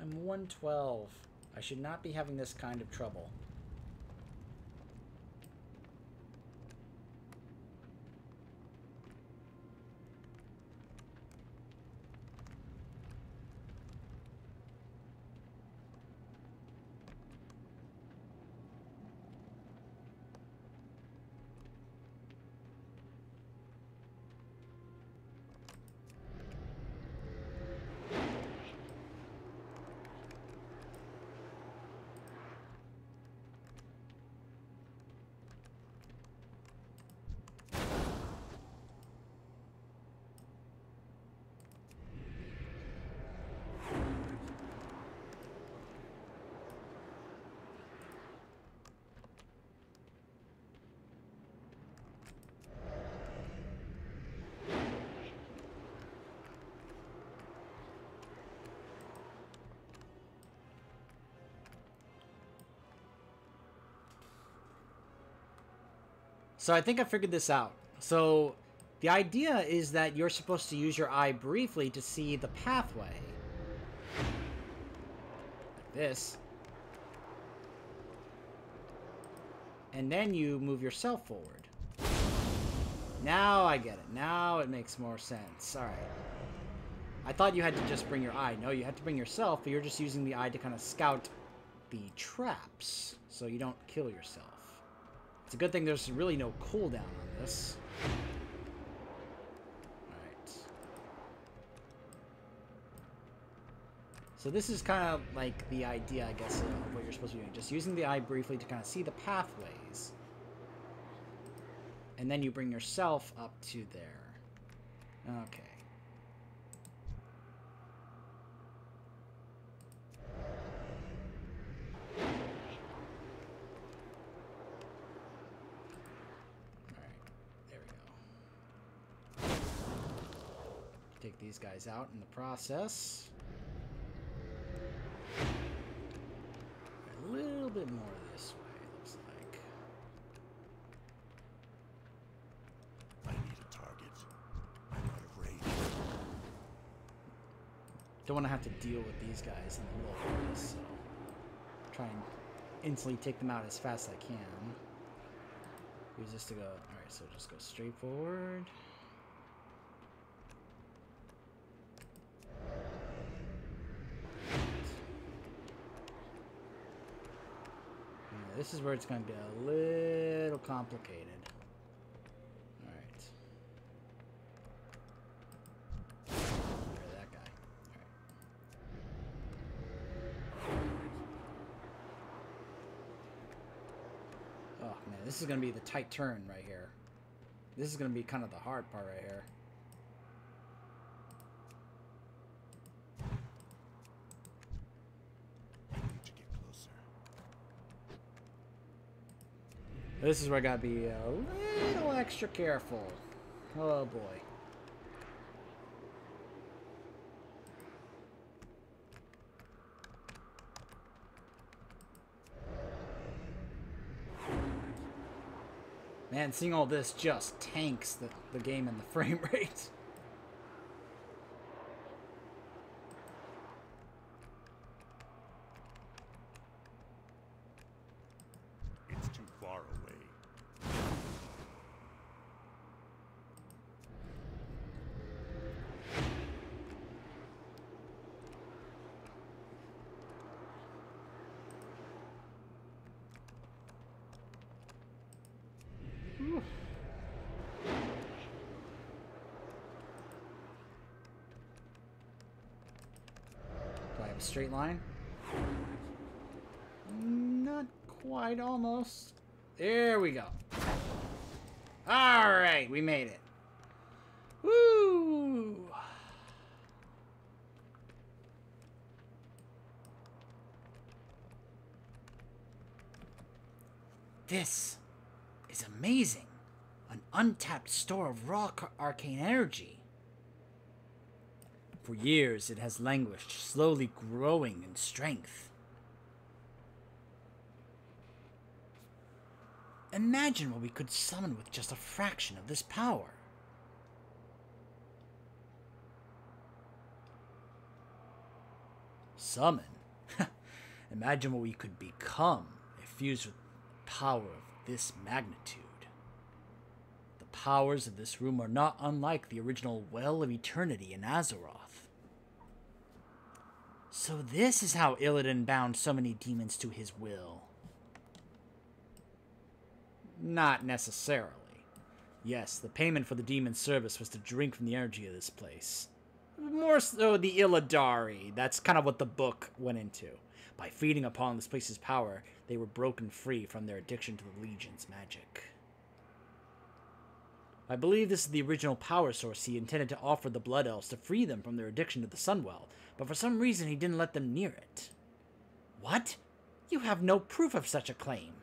I'm 112. I should not be having this kind of trouble. So I think I figured this out. So the idea is that you're supposed to use your eye briefly to see the pathway. Like this. And then you move yourself forward. Now I get it. Now it makes more sense. All right. I thought you had to just bring your eye. No, you have to bring yourself, but you're just using the eye to kind of scout the traps so you don't kill yourself. It's a good thing there's really no cooldown on this. All right. So this is kind of like the idea, I guess, of what you're supposed to be doing. Just using the eye briefly to kind of see the pathways. And then you bring yourself up to there. Okay. Take these guys out in the process. A little bit more this way, it looks like. I need a target. I'm out of range. Don't want to have to deal with these guys in the middle of all this, so try and instantly take them out as fast as I can. Use this to go. Alright, so just go straight forward. This is where it's going to get a little complicated. All right. There's that guy. All right. Oh, man. This is going to be the tight turn right here. This is going to be kind of the hard part right here. This is where I gotta be a little extra careful. Oh boy. Man, seeing all this just tanks the game and the frame rate. Straight line? Not quite, almost. There we go. Alright, we made it. Woo! This is amazing. An untapped store of raw arcane energy. For years, it has languished, slowly growing in strength. Imagine what we could summon with just a fraction of this power. Summon? Imagine what we could become if fused with power of this magnitude. The powers of this room are not unlike the original Well of Eternity in Azeroth. So this is how Illidan bound so many demons to his will. Not necessarily. Yes, the payment for the demon's service was to drink from the energy of this place. More so the Illidari. That's kind of what the book went into. By feeding upon this place's power, they were broken free from their addiction to the Legion's magic. I believe this is the original power source he intended to offer the Blood Elves to free them from their addiction to the Sunwell, but for some reason he didn't let them near it. What? You have no proof of such a claim.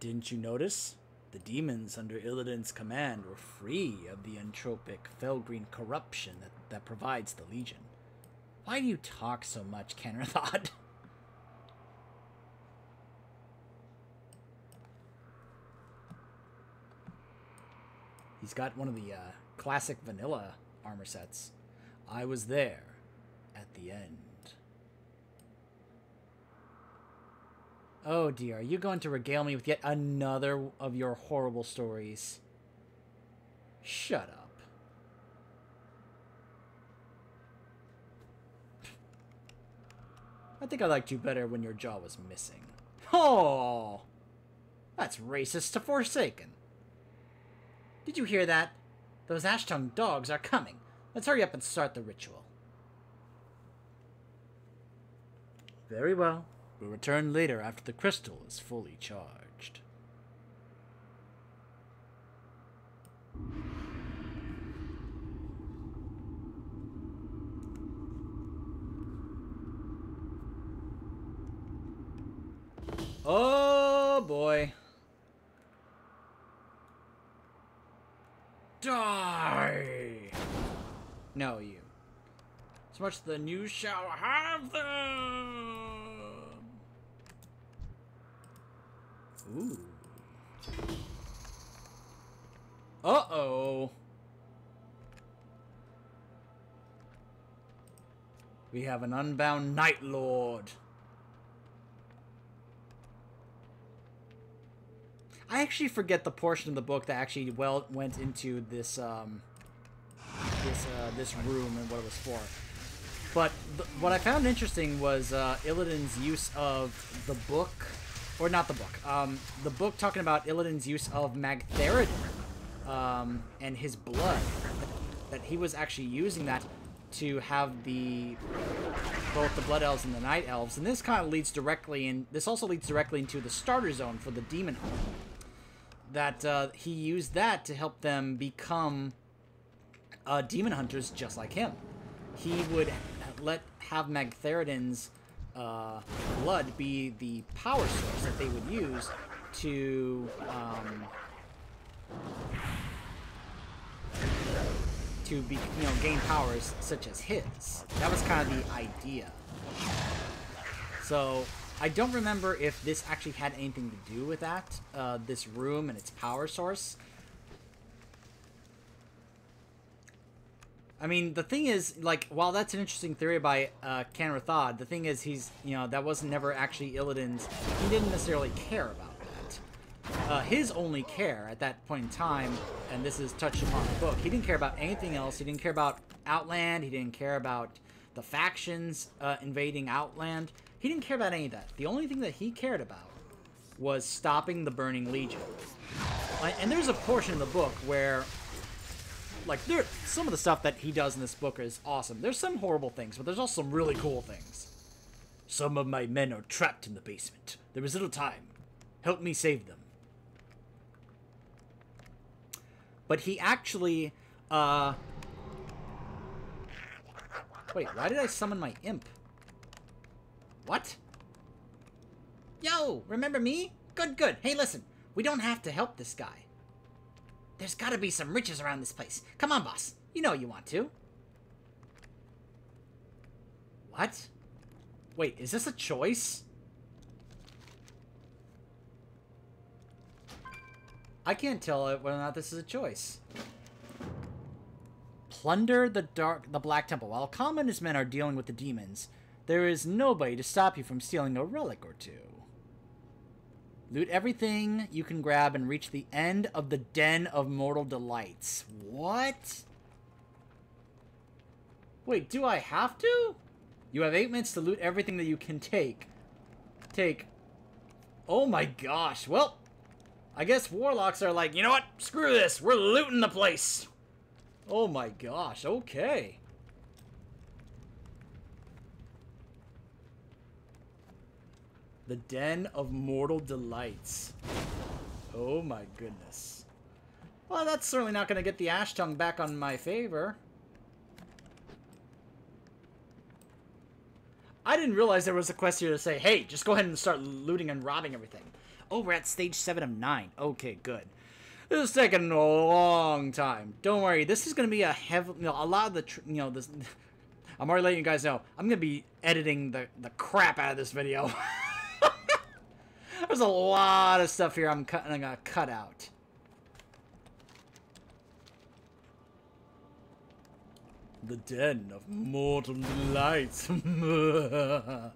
Didn't you notice? The demons under Illidan's command were free of the entropic Felgreen corruption that provides the Legion. Why do you talk so much, Kanrethad? He's got one of the classic vanilla armor sets. I was there at the end. Oh dear, are you going to regale me with yet another of your horrible stories? Shut up. I think I liked you better when your jaw was missing. Oh! That's racist to Forsaken. Did you hear that? Those ash-tongued dogs are coming. Let's hurry up and start the ritual. Very well. We'll return later after the crystal is fully charged. Oh boy. Die! No, you. So much then you shall have them! Ooh. Uh-oh! We have an unbound Night Lord! I actually forget the portion of the book that actually went into this this room and what it was for. But what I found interesting was Illidan's use of the book, or not the book, the book talking about Illidan's use of Magtheridon and his blood. That he was actually using that to have the both the Blood Elves and the Night Elves, and this kind of leads directly in. This also leads directly into the starter zone for the Demon Army. That he used that to help them become demon hunters just like him. He would have Magtheridon's blood be the power source that they would use to gain powers such as his. That was kind of the idea. So I don't remember if this actually had anything to do with that, this room and its power source. I mean, the thing is, like, while that's an interesting theory by Kanrethad, the thing is he's, you know, that was never actually Illidan's. He didn't necessarily care about that. His only care at that point in time, and this is touched upon in the book, he didn't care about anything else. He didn't care about Outland. He didn't care about the factions invading Outland. He didn't care about any of that. The only thing that he cared about was stopping the Burning Legion. And there's a portion of the book where, like, some of the stuff that he does in this book is awesome. There's some horrible things, but there's also some really cool things. Some of my men are trapped in the basement. There is little time. Help me save them. But he actually, wait, why did I summon my imp? What? Yo, remember me? Good, good. Hey, listen. We don't have to help this guy. There's gotta be some riches around this place. Come on, boss. You know you want to. What? Wait, is this a choice? I can't tell whether or not this is a choice. Plunder the Black Temple. While Akama and his men are dealing with the demons, there is nobody to stop you from stealing a relic or two. Loot everything you can grab and reach the end of the Den of Mortal Delights. What? Wait, do I have to? You have 8 minutes to loot everything that you can take. Oh my gosh. Well, I guess warlocks are like, you know what? Screw this. We're looting the place. Oh my gosh. Okay. The Den of Mortal Delights. Oh my goodness. Well, that's certainly not going to get the ash tongue back on my favor. I didn't realize there was a quest here to say, hey, just go ahead and start looting and robbing everything. Oh, we're at stage 7 of 9. Okay, good. This is taking a long time. Don't worry. This is going to be a heavy, a lot of the, this. I'm already letting you guys know. I'm going to be editing the crap out of this video. There's a lot of stuff here I'm going to cut out. The Den of Mortal Delights. Ooh.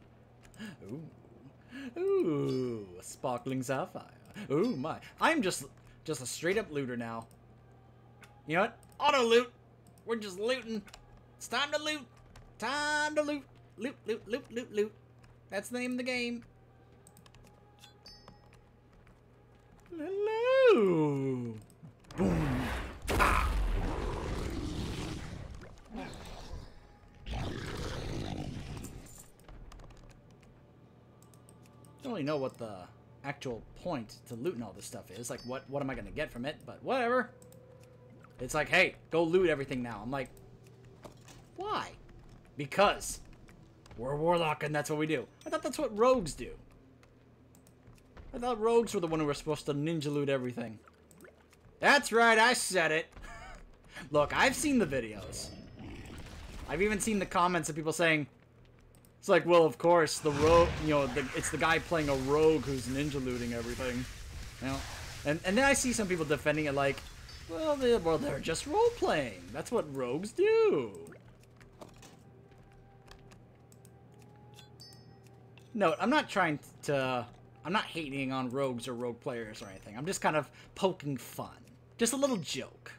Ooh, a sparkling sapphire. Ooh, my. I'm just a straight-up looter now. You know what? Auto-loot. We're just looting. It's time to loot. Time to loot. Loot, loot, loot, loot, loot. That's the name of the game. Hello. Boom. Ah. I don't really know what the actual point to looting all this stuff is. Like, what am I going to get from it? But whatever. It's like, hey, go loot everything now. I'm like, why? Because we're a warlock and that's what we do. I thought that's what rogues do. I thought rogues were the one who were supposed to ninja loot everything. That's right, I said it. Look, I've seen the videos. I've even seen the comments of people saying, it's like, well, of course, the rogue, it's the guy playing a rogue who's ninja looting everything. You know? And then I see some people defending it like, well, they're just role-playing. That's what rogues do. No, I'm not trying to, I'm not hating on rogues or rogue players or anything. I'm just kind of poking fun. Just a little joke.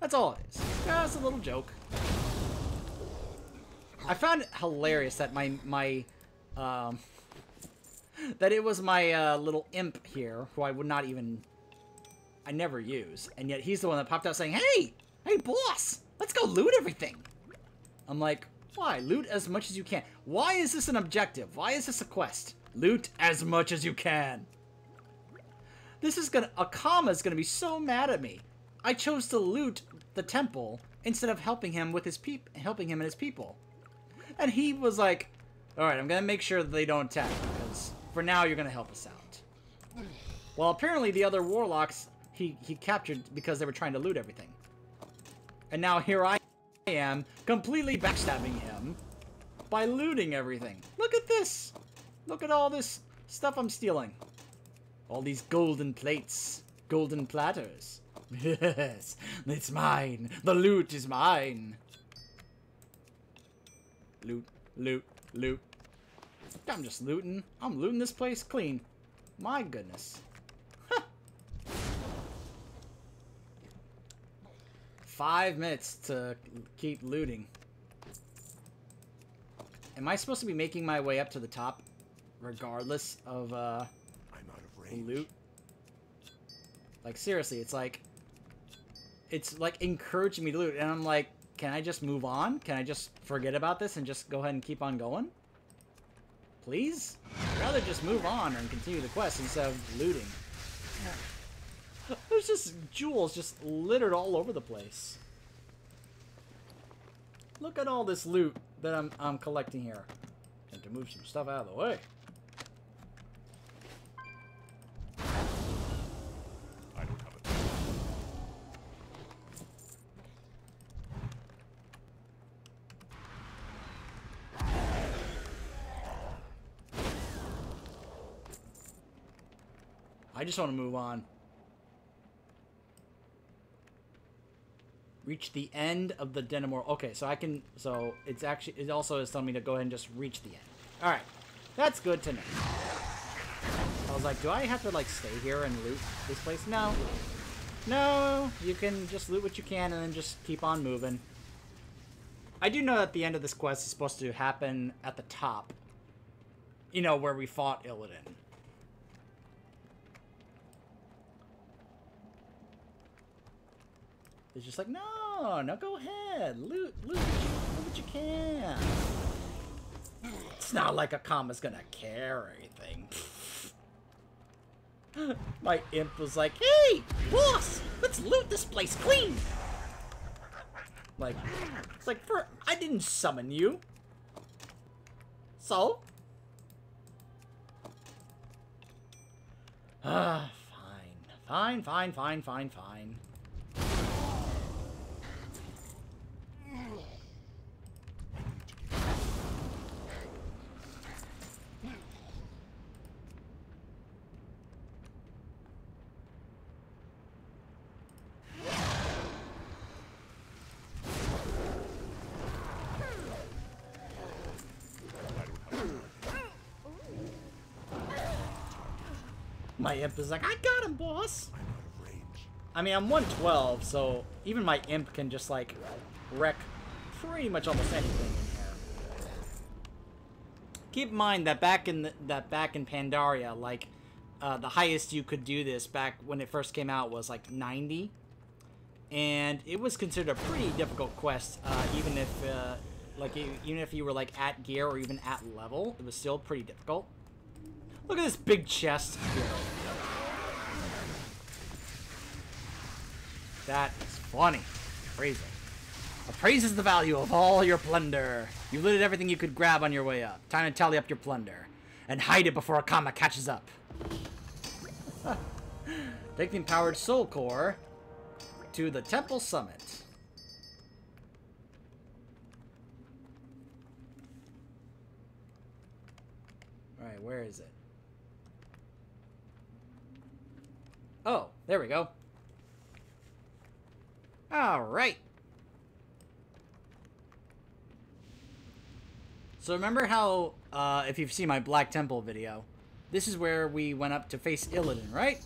That's all it is. Just a little joke. I found it hilarious that that it was my little imp here, who I would not even, I never use, and yet he's the one that popped out saying, hey boss, let's go loot everything. I'm like, why? Loot as much as you can. Why is this an objective? Why is this a quest? Loot as much as you can. This is gonna, Akama's gonna be so mad at me. I chose to loot the temple instead of helping him with his people. And he was like, alright, I'm going to make sure that they don't attack, because for now you're going to help us out. Well, apparently the other warlocks he captured because they were trying to loot everything. And now here I am, completely backstabbing him by looting everything. Look at this! Look at all this stuff I'm stealing. All these golden plates. Golden platters. Yes, it's mine. The loot is mine. Loot, loot, loot. I'm just looting. I'm looting this place clean. My goodness. Huh. 5 minutes to keep looting. Am I supposed to be making my way up to the top regardless of I'm out of range. Loot? Like, seriously, it's like encouraging me to loot, and I'm like, can I just move on? Can I just forget about this and just go ahead and keep on going? Please? I'd rather just move on and continue the quest instead of looting. There's just jewels just littered all over the place. Look at all this loot that I'm collecting here. I have to move some stuff out of the way. I just want to move on. Reach the end of the Den of Mortal. Okay, so I can. So it's actually. It also is telling me to go ahead and just reach the end. All right, that's good to know. I was like, do I have to like stay here and loot this place? No, no. You can just loot what you can and then just keep on moving. I do know that the end of this quest is supposed to happen at the top. You know where we fought Illidan. It's just like, no, go ahead. Loot what you can. It's not like Akama's gonna care or anything. My imp was like, hey, boss, let's loot this place clean. Like, it's like, I didn't summon you. So? Fine, Fine, fine, fine, fine, fine. My imp is like, I got him, boss! I'm out of range. I mean, I'm 112, so even my imp can just, like, wreck pretty much almost anything in here. Keep in mind that back in Pandaria, like, the highest you could do this back when it first came out was, like, 90. And it was considered a pretty difficult quest, even if you were, like, at gear or even at level. It was still pretty difficult. Look at this big chest. That is funny. Appraisal. Appraises the value of all your plunder. You looted everything you could grab on your way up. Time to tally up your plunder. And hide it before Akama catches up. Take the empowered soul core to the temple summit. Alright, where is it? Oh, there we go. All right. So remember how, if you've seen my Black Temple video, this is where we went up to face Illidan, right?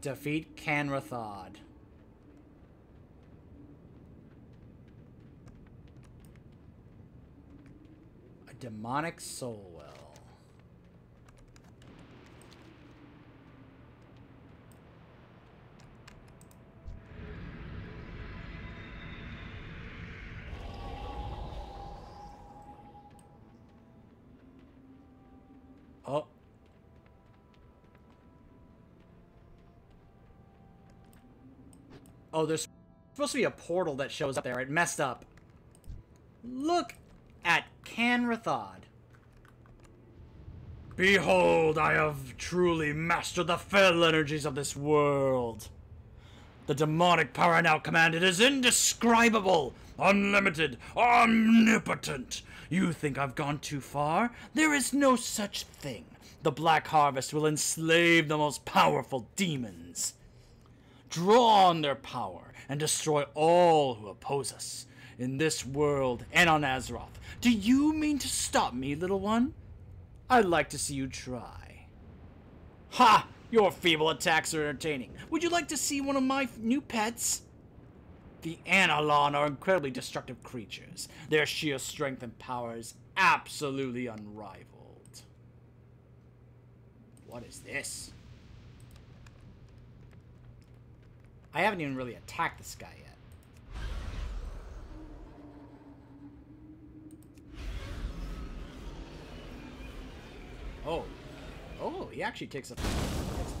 Defeat Kanrethad. A demonic soul well. Oh. Oh, there's supposed to be a portal that shows up there. It messed up. Look at Kanrethad. Behold, I have truly mastered the fell energies of this world. The demonic power I now command, it is indescribable, unlimited, omnipotent. You think I've gone too far? There is no such thing. The Black Harvest will enslave the most powerful demons. Draw on their power and destroy all who oppose us, in this world and on Azeroth. Do you mean to stop me, little one? I'd like to see you try. Ha! Your feeble attacks are entertaining. Would you like to see one of my new pets? The Anilon are incredibly destructive creatures. Their sheer strength and power is absolutely unrivaled. What is this? I haven't even really attacked this guy yet. Oh. Oh, he actually takes a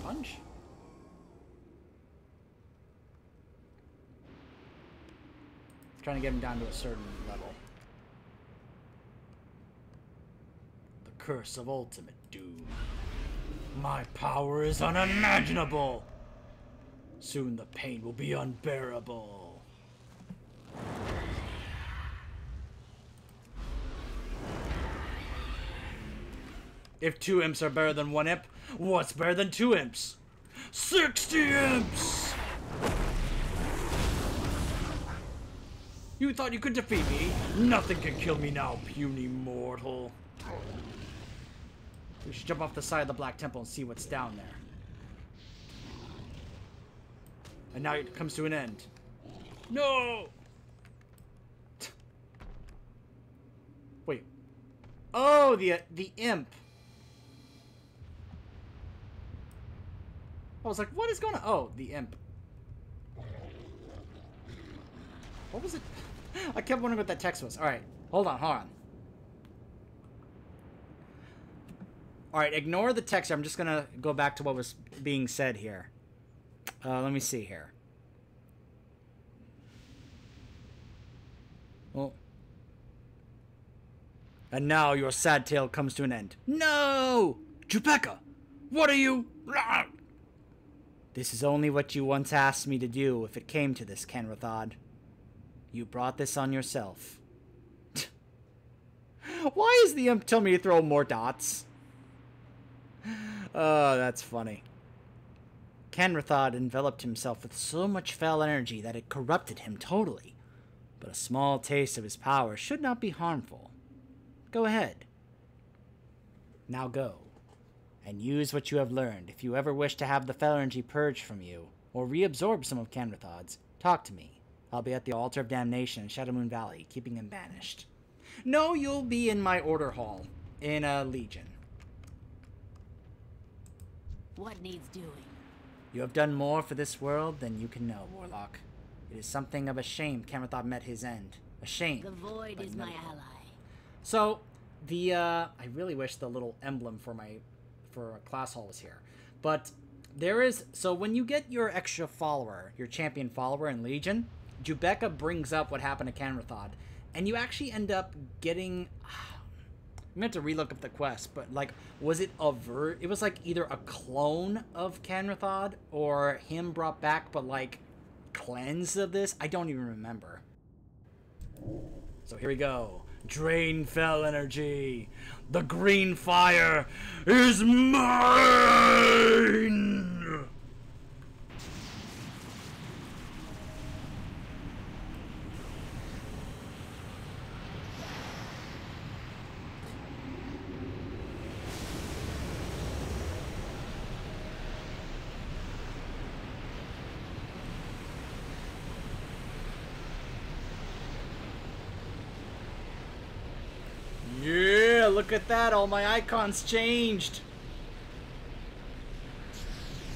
punch. Trying to get him down to a certain level. The curse of ultimate doom. My power is unimaginable. Soon the pain will be unbearable. If two imps are better than one imp, what's better than two imps? 60 imps! You thought you could defeat me? Nothing can kill me now, puny mortal. We should jump off the side of the Black Temple and see what's down there. And now it comes to an end. No! Wait. Oh, the imp. I was like, what is going on? Oh, the imp. What was it? I kept wondering what that text was. Alright, hold on. Alright, ignore the text. I'm just going to go back to what was being said here. Let me see here. Well. And now your sad tale comes to an end. No! Jubeka! What are you... This is only what you once asked me to do if it came to this, Kanrethad. You brought this on yourself. Why is the imp telling me to throw more dots? Oh, that's funny. Kanrethad enveloped himself with so much foul energy that it corrupted him totally. But a small taste of his power should not be harmful. Go ahead. Now go. And use what you have learned. If you ever wish to have the foul energy purged from you, or reabsorb some of Kanrethad's, talk to me. I'll be at the Altar of Damnation in Shadowmoon Valley, keeping him banished. No, you'll be in my order hall. In a Legion. What needs doing? You have done more for this world than you can know, Warlock. It is something of a shame Kanrethad met his end. A shame. The void is my ally. So, the, I really wish the little emblem for a class hall was here. But there is, so when you get your extra follower, your champion follower in Legion, Jubeka brings up what happened to Kanrethad. And you actually end up getting, I'm going to have to relook up the quest, but like, was it it was like either a clone of Kanrethad or him brought back, but like cleansed of this? I don't even remember. So here we go. Drain fell energy. The green fire is mine! Yeah, look at that. All my icons changed.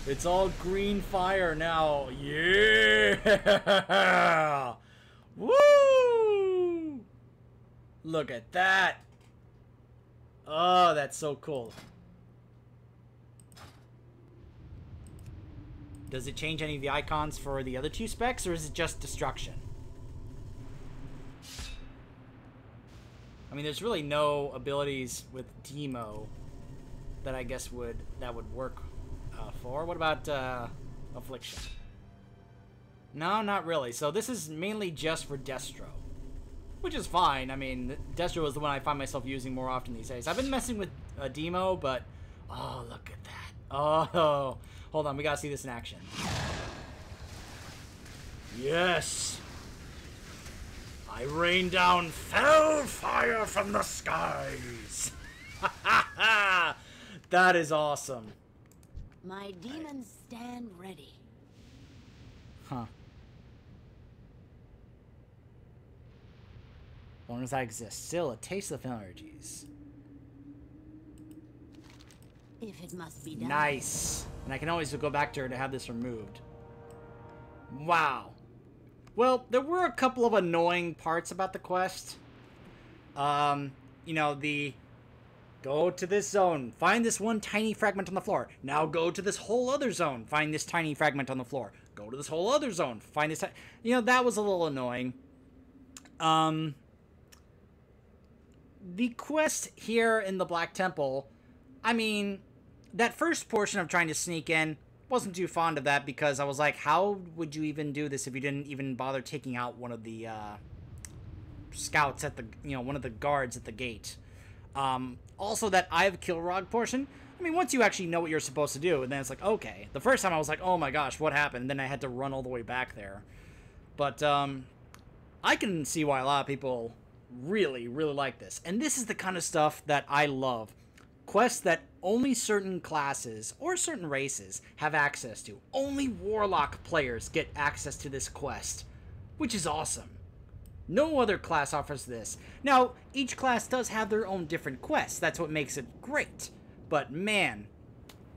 It's all green fire now. Yeah! Woo! Look at that. Oh, that's so cool. Does it change any of the icons for the other two specs, or is it just destruction? I mean, there's really no abilities with Demo that I guess would work for. What about Affliction? No, not really. So this is mainly just for Destro, which is fine. I mean, Destro is the one I find myself using more often these days. I've been messing with Demo, but oh, look at that. Oh, hold on, we gotta see this in action. Yes. I rain down fell fire from the skies. That is awesome. My demons stand ready. Huh. As long as I exist, still a taste of energies. If it must be done. Nice. And I can always go back to her to have this removed. Wow. Well, there were a couple of annoying parts about the quest. You know, the go to this zone, find this one tiny fragment on the floor. Now go to this whole other zone, find this tiny fragment on the floor. Go to this whole other zone, find this. You know, that was a little annoying. The quest here in the Black Temple, I mean, that first portion of trying to sneak in, wasn't too fond of that because I was like, how would you even do this if you didn't even bother taking out one of the scouts at the, you know, one of the guards at the gate. Also that Eye of Kilrog portion, I mean, once you actually know what you're supposed to do, and then it's like, okay. The first time I was like, oh my gosh, what happened? And then I had to run all the way back there. But I can see why a lot of people really, really like this. And this is the kind of stuff that I love. Quests that only certain classes or certain races have access to. Only Warlock players get access to this quest, which is awesome. No other class offers this. Now, each class does have their own different quests. That's what makes it great. But man,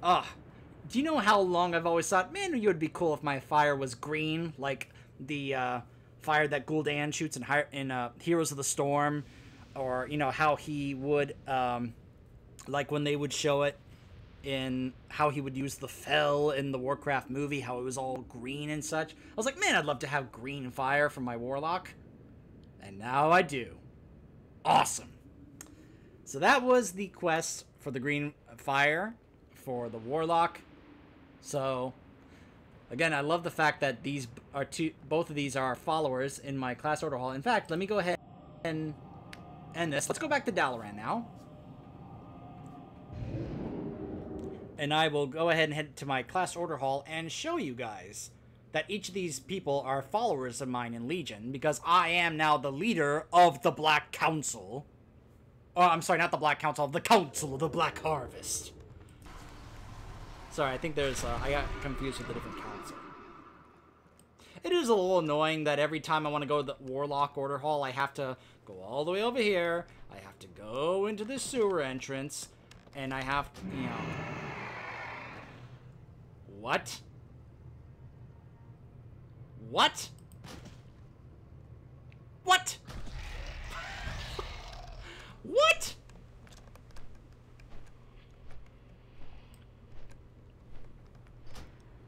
do you know how long I've always thought, man, it would be cool if my fire was green, like the fire that Gul'dan shoots in Heroes of the Storm, or, you know, how he would... like when they would show it in how he would use the Fel in the Warcraft movie, how it was all green and such. I was like, man, I'd love to have green fire from my Warlock. And now I do. Awesome. So that was the quest for the green fire for the Warlock. So Again, I love the fact that these are both of these are followers in my class order hall. In fact, let me go ahead and end this. Let's go back to Dalaran now. And I will go ahead and head to my class order hall and show you guys that each of these people are followers of mine in Legion, because I am now the leader of the Black Council. Oh, I'm sorry, not the Black Council, the Council of the Black Harvest. Sorry, I think there's, I got confused with a different council. It is a little annoying that every time I want to go to the Warlock Order Hall, I have to go all the way over here, I have to go into the sewer entrance, and I have to, you know... What? What? What? What?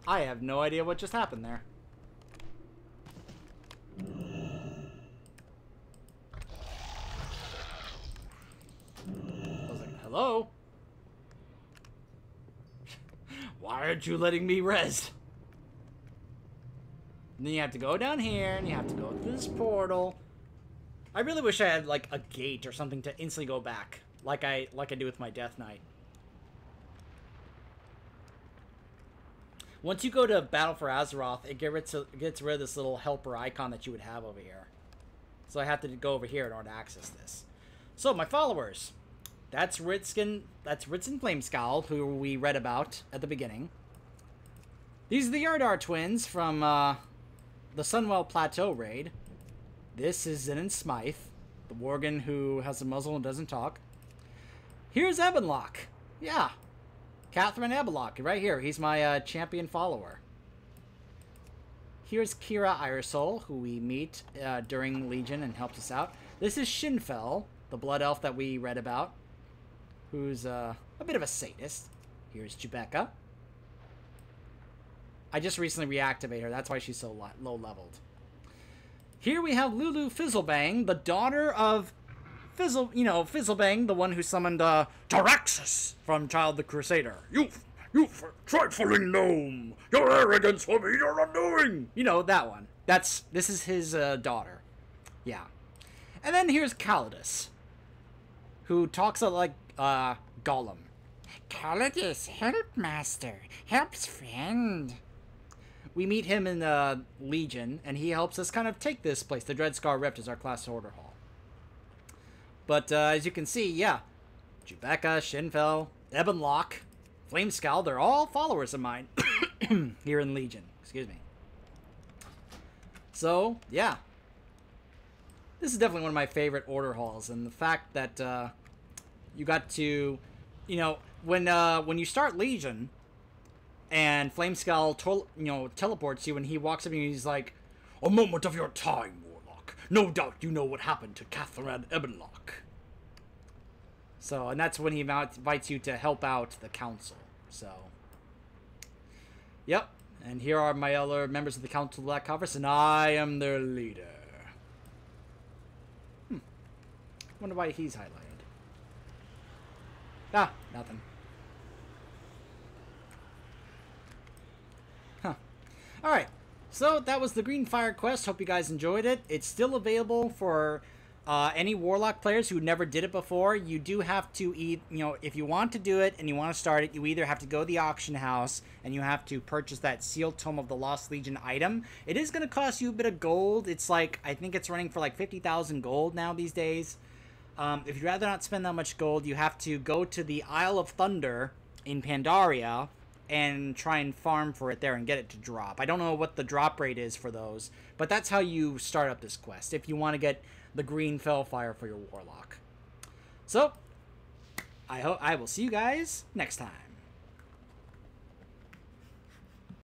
I have no idea what just happened there. I was like, hello? Why aren't you letting me rest? And then you have to go down here, and you have to go through this portal. I really wish I had, like, a gate or something to instantly go back, like I do with my Death Knight. Once you go to Battle for Azeroth, it gets rid of this little helper icon that you would have over here. So I have to go over here in order to access this. So, my followers. That's Ritssyn Flamescowl, who we read about at the beginning. These are the Yardar twins from the Sunwell Plateau raid. This is Zinnyn Smythe, the Worgen who has a muzzle and doesn't talk. Here's Ebonlocke. Yeah. Catherine Ebonlocke, right here. He's my champion follower. Here's Kira Irisol, who we meet during Legion and helps us out. This is Shinfell, the blood elf that we read about, who's a bit of a sadist. Here's Jubeka. I just recently reactivated her. That's why she's so low-leveled. Here we have Lulu Fizzlebang, the daughter of... Fizzlebang, the one who summoned Taraxis from Child the Crusader. You trifling gnome! Your arrogance will be your undoing! You know, that one. This is his daughter. Yeah. And then here's Calidus, who talks like Gollum. Calidus, help master, helps friend. We meet him in the Legion, and he helps us kind of take this place. The Dreadscar Rift is our class order hall. But as you can see, yeah, Jubeka, Shinfell, Ebonlocke, Flamescowl, they're all followers of mine here in Legion. Excuse me. So, yeah. This is definitely one of my favorite order halls, and the fact that you got to, you know, when you start Legion and Flamescowl teleports you and he walks up and he's like, "A moment of your time. No doubt you know what happened to Catherine Ebonlocke." So, and that's when he invites you to help out the council. So, yep. And here are my other members of the Council of the Black Harvest, and I am their leader. Wonder why he's highlighted. Ah, nothing. Huh. All right. So, that was the Greenfire quest. Hope you guys enjoyed it. It's still available for any Warlock players who never did it before. You do have to, if you want to do it and you want to start it, you either have to go to the auction house and you have to purchase that Sealed Tome of the Lost Legion item. It is going to cost you a bit of gold. It's like, I think it's running for like 50,000 gold now these days. If you'd rather not spend that much gold, you have to go to the Isle of Thunder in Pandaria and try and farm for it there and get it to drop. I don't know what the drop rate is for those, but that's how you start up this quest if you want to get the green Fellfire for your Warlock. So, I will see you guys next time.